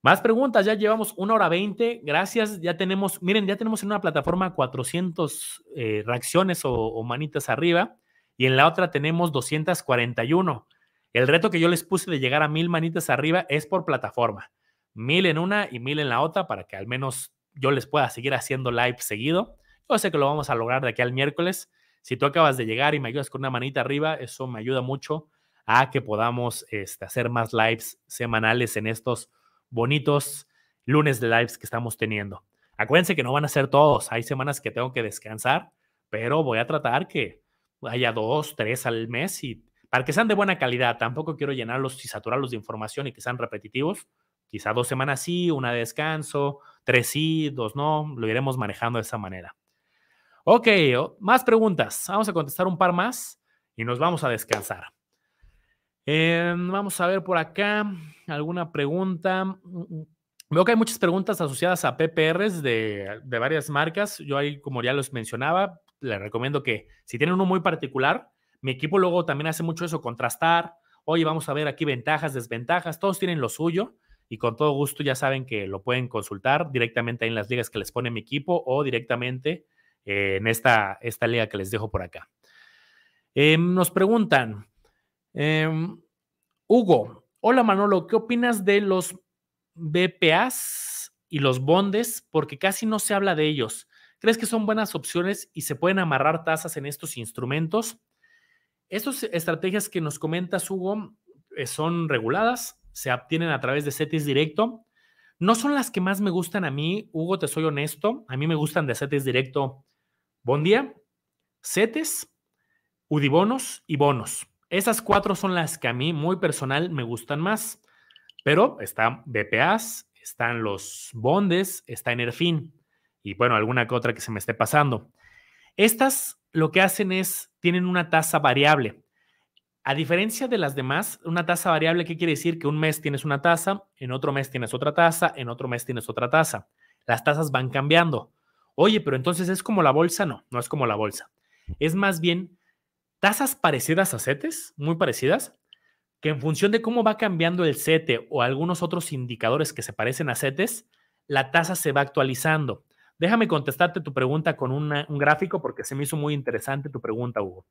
Más preguntas, ya llevamos una hora veinte, gracias, ya tenemos, miren, ya tenemos en una plataforma cuatrocientas eh, reacciones o, o manitas arriba y en la otra tenemos doscientas cuarenta y uno. El reto que yo les puse de llegar a mil manitas arriba es por plataforma, mil en una y mil en la otra para que al menos yo les pueda seguir haciendo live seguido. Yo sé que lo vamos a lograr de aquí al miércoles. Si tú acabas de llegar y me ayudas con una manita arriba, eso me ayuda mucho a que podamos este, hacer más lives semanales en estos bonitos lunes de lives que estamos teniendo. Acuérdense que no van a ser todos. Hay semanas que tengo que descansar, pero voy a tratar que haya dos, tres al mes y para que sean de buena calidad. Tampoco quiero llenarlos y saturarlos de información y que sean repetitivos. Quizá dos semanas sí, una de descanso, tres sí, dos no. Lo iremos manejando de esa manera. Ok, más preguntas. Vamos a contestar un par más y nos vamos a descansar. Eh, vamos a ver por acá alguna pregunta. Veo que hay muchas preguntas asociadas a P P Rs de, de varias marcas. Yo ahí, como ya los mencionaba, les recomiendo que si tienen uno muy particular, mi equipo luego también hace mucho eso, contrastar. Oye, vamos a ver aquí ventajas, desventajas. Todos tienen lo suyo y con todo gusto ya saben que lo pueden consultar directamente ahí en las ligas que les pone mi equipo o directamente en esta, esta liga que les dejo por acá. Eh, nos preguntan, eh, Hugo, hola Manolo, ¿qué opinas de los B P As y los bondes? Porque casi no se habla de ellos. ¿Crees que son buenas opciones y se pueden amarrar tasas en estos instrumentos? Estas estrategias que nos comentas, Hugo, eh, son reguladas, se obtienen a través de CETES directo. No son las que más me gustan a mí, Hugo, te soy honesto. A mí me gustan de CETES directo Bondía, CETES, U D I bonos y bonos. Esas cuatro son las que a mí, muy personal, me gustan más. Pero están B P As, están los bondes, está ENERFIN y, bueno, alguna que otra que se me esté pasando. Estas lo que hacen es, tienen una tasa variable. A diferencia de las demás, una tasa variable, ¿qué quiere decir? Que un mes tienes una tasa, en otro mes tienes otra tasa, en otro mes tienes otra tasa. Las tasas van cambiando. Oye, pero entonces, ¿es como la bolsa? No, no es como la bolsa. Es más bien tasas parecidas a CETES, muy parecidas, que en función de cómo va cambiando el CETE o algunos otros indicadores que se parecen a CETES, la tasa se va actualizando. Déjame contestarte tu pregunta con una, un gráfico, porque se me hizo muy interesante tu pregunta, Hugo.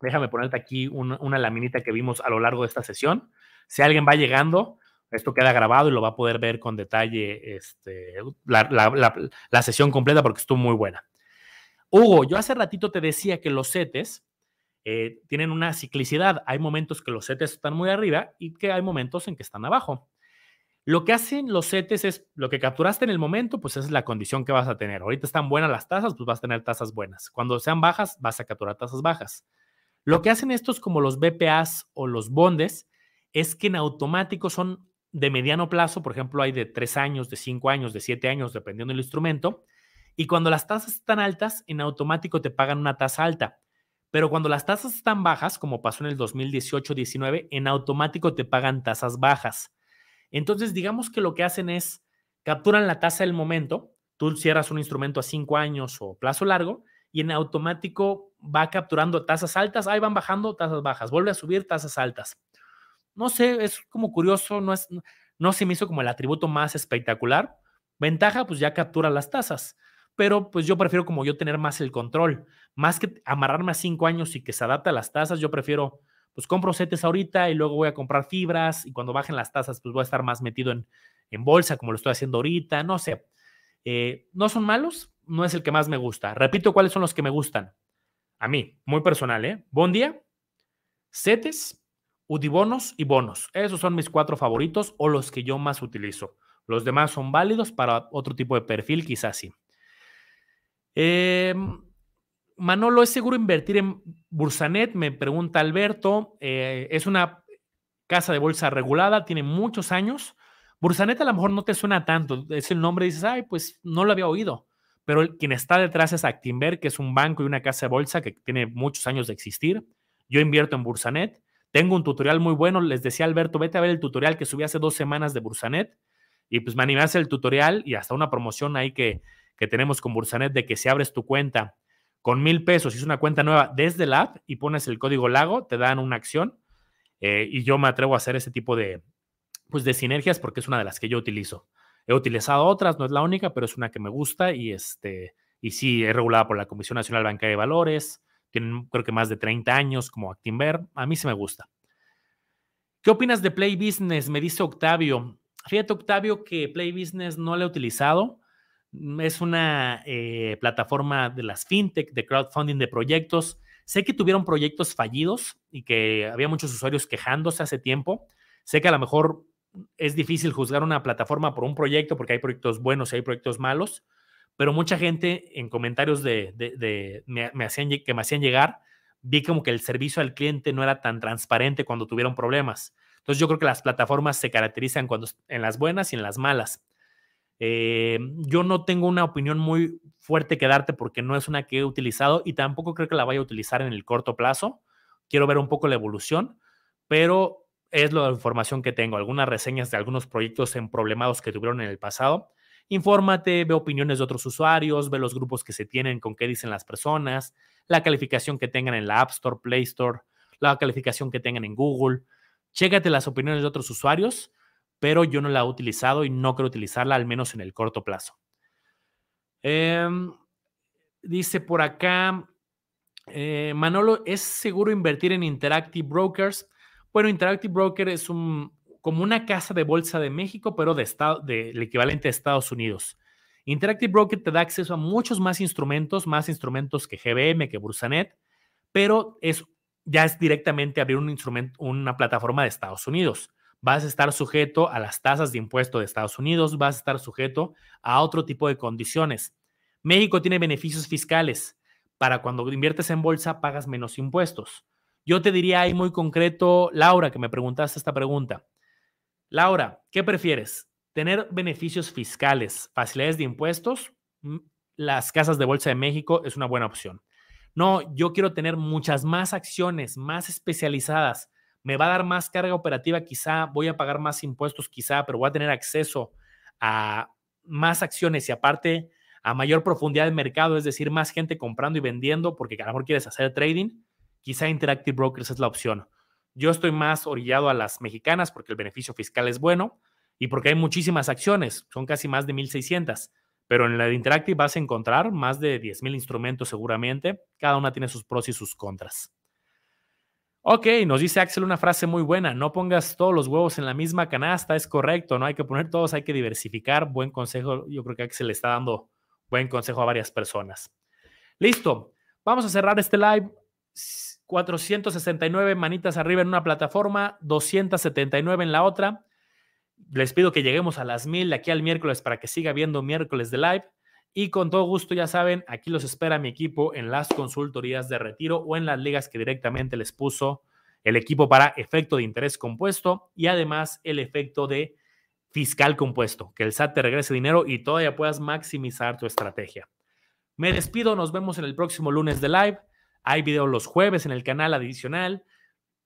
Déjame ponerte aquí una, una laminita que vimos a lo largo de esta sesión. Si alguien va llegando, esto queda grabado y lo va a poder ver con detalle este, la, la, la, la sesión completa, porque estuvo muy buena. Hugo, yo hace ratito te decía que los CETES eh, tienen una ciclicidad. Hay momentos que los CETES están muy arriba y que hay momentos en que están abajo. Lo que hacen los CETES es lo que capturaste en el momento, pues esa es la condición que vas a tener. Ahorita están buenas las tasas, pues vas a tener tasas buenas. Cuando sean bajas, vas a capturar tasas bajas. Lo que hacen estos como los B P As o los bondes es que en automático son de mediano plazo. Por ejemplo, hay de tres años, de cinco años, de siete años, dependiendo del instrumento. Y cuando las tasas están altas, en automático te pagan una tasa alta. Pero cuando las tasas están bajas, como pasó en el dos mil dieciocho diecinueve, en automático te pagan tasas bajas. Entonces, digamos que lo que hacen es capturan la tasa del momento. Tú cierras un instrumento a cinco años o plazo largo y en automático va capturando tasas altas, ahí van bajando, tasas bajas, vuelve a subir, tasas altas. No sé, es como curioso, no, es, no se me hizo como el atributo más espectacular. Ventaja, pues ya captura las tasas, pero pues yo prefiero como yo tener más el control, más que amarrarme a cinco años y que se adapte a las tasas. Yo prefiero, pues compro CETES ahorita y luego voy a comprar fibras y cuando bajen las tasas, pues voy a estar más metido en, en bolsa como lo estoy haciendo ahorita, no sé. Eh, no son malos, no es el que más me gusta. Repito, ¿cuáles son los que me gustan? A mí, muy personal, ¿eh? Bondía, CETES, U D I bonos y bonos. Esos son mis cuatro favoritos o los que yo más utilizo. Los demás son válidos para otro tipo de perfil, quizás sí. Eh, Manolo, ¿es seguro invertir en Bursanet? Me pregunta Alberto. Eh, es una casa de bolsa regulada, tiene muchos años. Bursanet a lo mejor no te suena tanto. Es el nombre y dices, ay, pues no lo había oído. Pero quien está detrás es Actinver, que es un banco y una casa de bolsa que tiene muchos años de existir. Yo invierto en Bursanet. Tengo un tutorial muy bueno. Les decía Alberto, vete a ver el tutorial que subí hace dos semanas de Bursanet. Y pues me animé a hacer el tutorial y hasta una promoción ahí que, que tenemos con Bursanet de que si abres tu cuenta con mil pesos, si es una cuenta nueva desde la app y pones el código LAGO, te dan una acción. Eh, y yo me atrevo a hacer ese tipo de, pues de sinergias porque es una de las que yo utilizo. He utilizado otras, no es la única, pero es una que me gusta y, este, y sí, es regulada por la Comisión Nacional Bancaria de Valores. Tienen creo que más de treinta años como Actinver. A mí se me gusta. ¿Qué opinas de Play Business? Me dice Octavio. Fíjate, Octavio, que Play Business no la he utilizado. Es una eh, plataforma de las fintech, de crowdfunding de proyectos. Sé que tuvieron proyectos fallidos y que había muchos usuarios quejándose hace tiempo. Sé que a lo mejor es difícil juzgar una plataforma por un proyecto porque hay proyectos buenos y hay proyectos malos, pero mucha gente en comentarios de, de, de, me, me hacían, que me hacían llegar, vi como que el servicio al cliente no era tan transparente cuando tuvieron problemas. Entonces yo creo que las plataformas se caracterizan cuando, en las buenas y en las malas. Eh, yo no tengo una opinión muy fuerte que darte porque no es una que he utilizado y tampoco creo que la vaya a utilizar en el corto plazo. Quiero ver un poco la evolución, pero es la información que tengo, algunas reseñas de algunos proyectos emproblemados que tuvieron en el pasado. Infórmate, ve opiniones de otros usuarios, ve los grupos que se tienen, con qué dicen las personas, la calificación que tengan en la App Store, Play Store, la calificación que tengan en Google. Chécate las opiniones de otros usuarios, pero yo no la he utilizado y no creo utilizarla, al menos en el corto plazo. Eh, dice por acá, eh, Manolo, ¿es seguro invertir en Interactive Brokers? Bueno, Interactive Broker es un, como una casa de bolsa de México, pero del de de, equivalente a Estados Unidos. Interactive Broker te da acceso a muchos más instrumentos, más instrumentos que G B M, que Bursanet, pero es, ya es directamente abrir un instrumento, una plataforma de Estados Unidos. Vas a estar sujeto a las tasas de impuesto de Estados Unidos, vas a estar sujeto a otro tipo de condiciones. México tiene beneficios fiscales. Para cuando inviertes en bolsa, pagas menos impuestos. Yo te diría ahí muy concreto, Laura, que me preguntaste esta pregunta. Laura, ¿qué prefieres? Tener beneficios fiscales, facilidades de impuestos, las casas de bolsa de México es una buena opción. No, yo quiero tener muchas más acciones, más especializadas. Me va a dar más carga operativa quizá, voy a pagar más impuestos quizá, pero voy a tener acceso a más acciones y aparte a mayor profundidad de mercado, es decir, más gente comprando y vendiendo porque a lo mejor quieres hacer trading. Quizá Interactive Brokers es la opción. Yo estoy más orillado a las mexicanas porque el beneficio fiscal es bueno y porque hay muchísimas acciones, son casi más de mil seiscientas, pero en la de Interactive vas a encontrar más de diez mil instrumentos seguramente, cada una tiene sus pros y sus contras. Ok, nos dice Axel una frase muy buena, no pongas todos los huevos en la misma canasta, es correcto, no hay que poner todos, hay que diversificar, buen consejo, yo creo que Axel le está dando buen consejo a varias personas. Listo, vamos a cerrar este live, cuatrocientas sesenta y nueve manitas arriba en una plataforma, doscientas setenta y nueve en la otra. Les pido que lleguemos a las mil de aquí al miércoles para que siga viendo miércoles de live y con todo gusto, ya saben, aquí los espera mi equipo en las consultorías de retiro o en las ligas que directamente les puso el equipo para efecto de interés compuesto y además el efecto de fiscal compuesto, que el S A T te regrese dinero y todavía puedas maximizar tu estrategia. Me despido, nos vemos en el próximo lunes de live. Hay video los jueves en el canal adicional.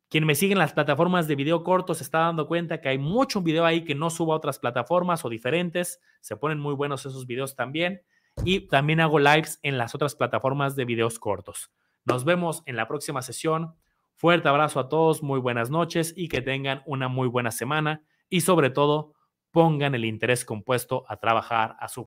Quien me sigue en las plataformas de video corto se está dando cuenta que hay mucho video ahí que no subo a otras plataformas o diferentes. Se ponen muy buenos esos videos también. Y también hago lives en las otras plataformas de videos cortos. Nos vemos en la próxima sesión. Fuerte abrazo a todos, muy buenas noches y que tengan una muy buena semana. Y sobre todo, pongan el interés compuesto a trabajar a su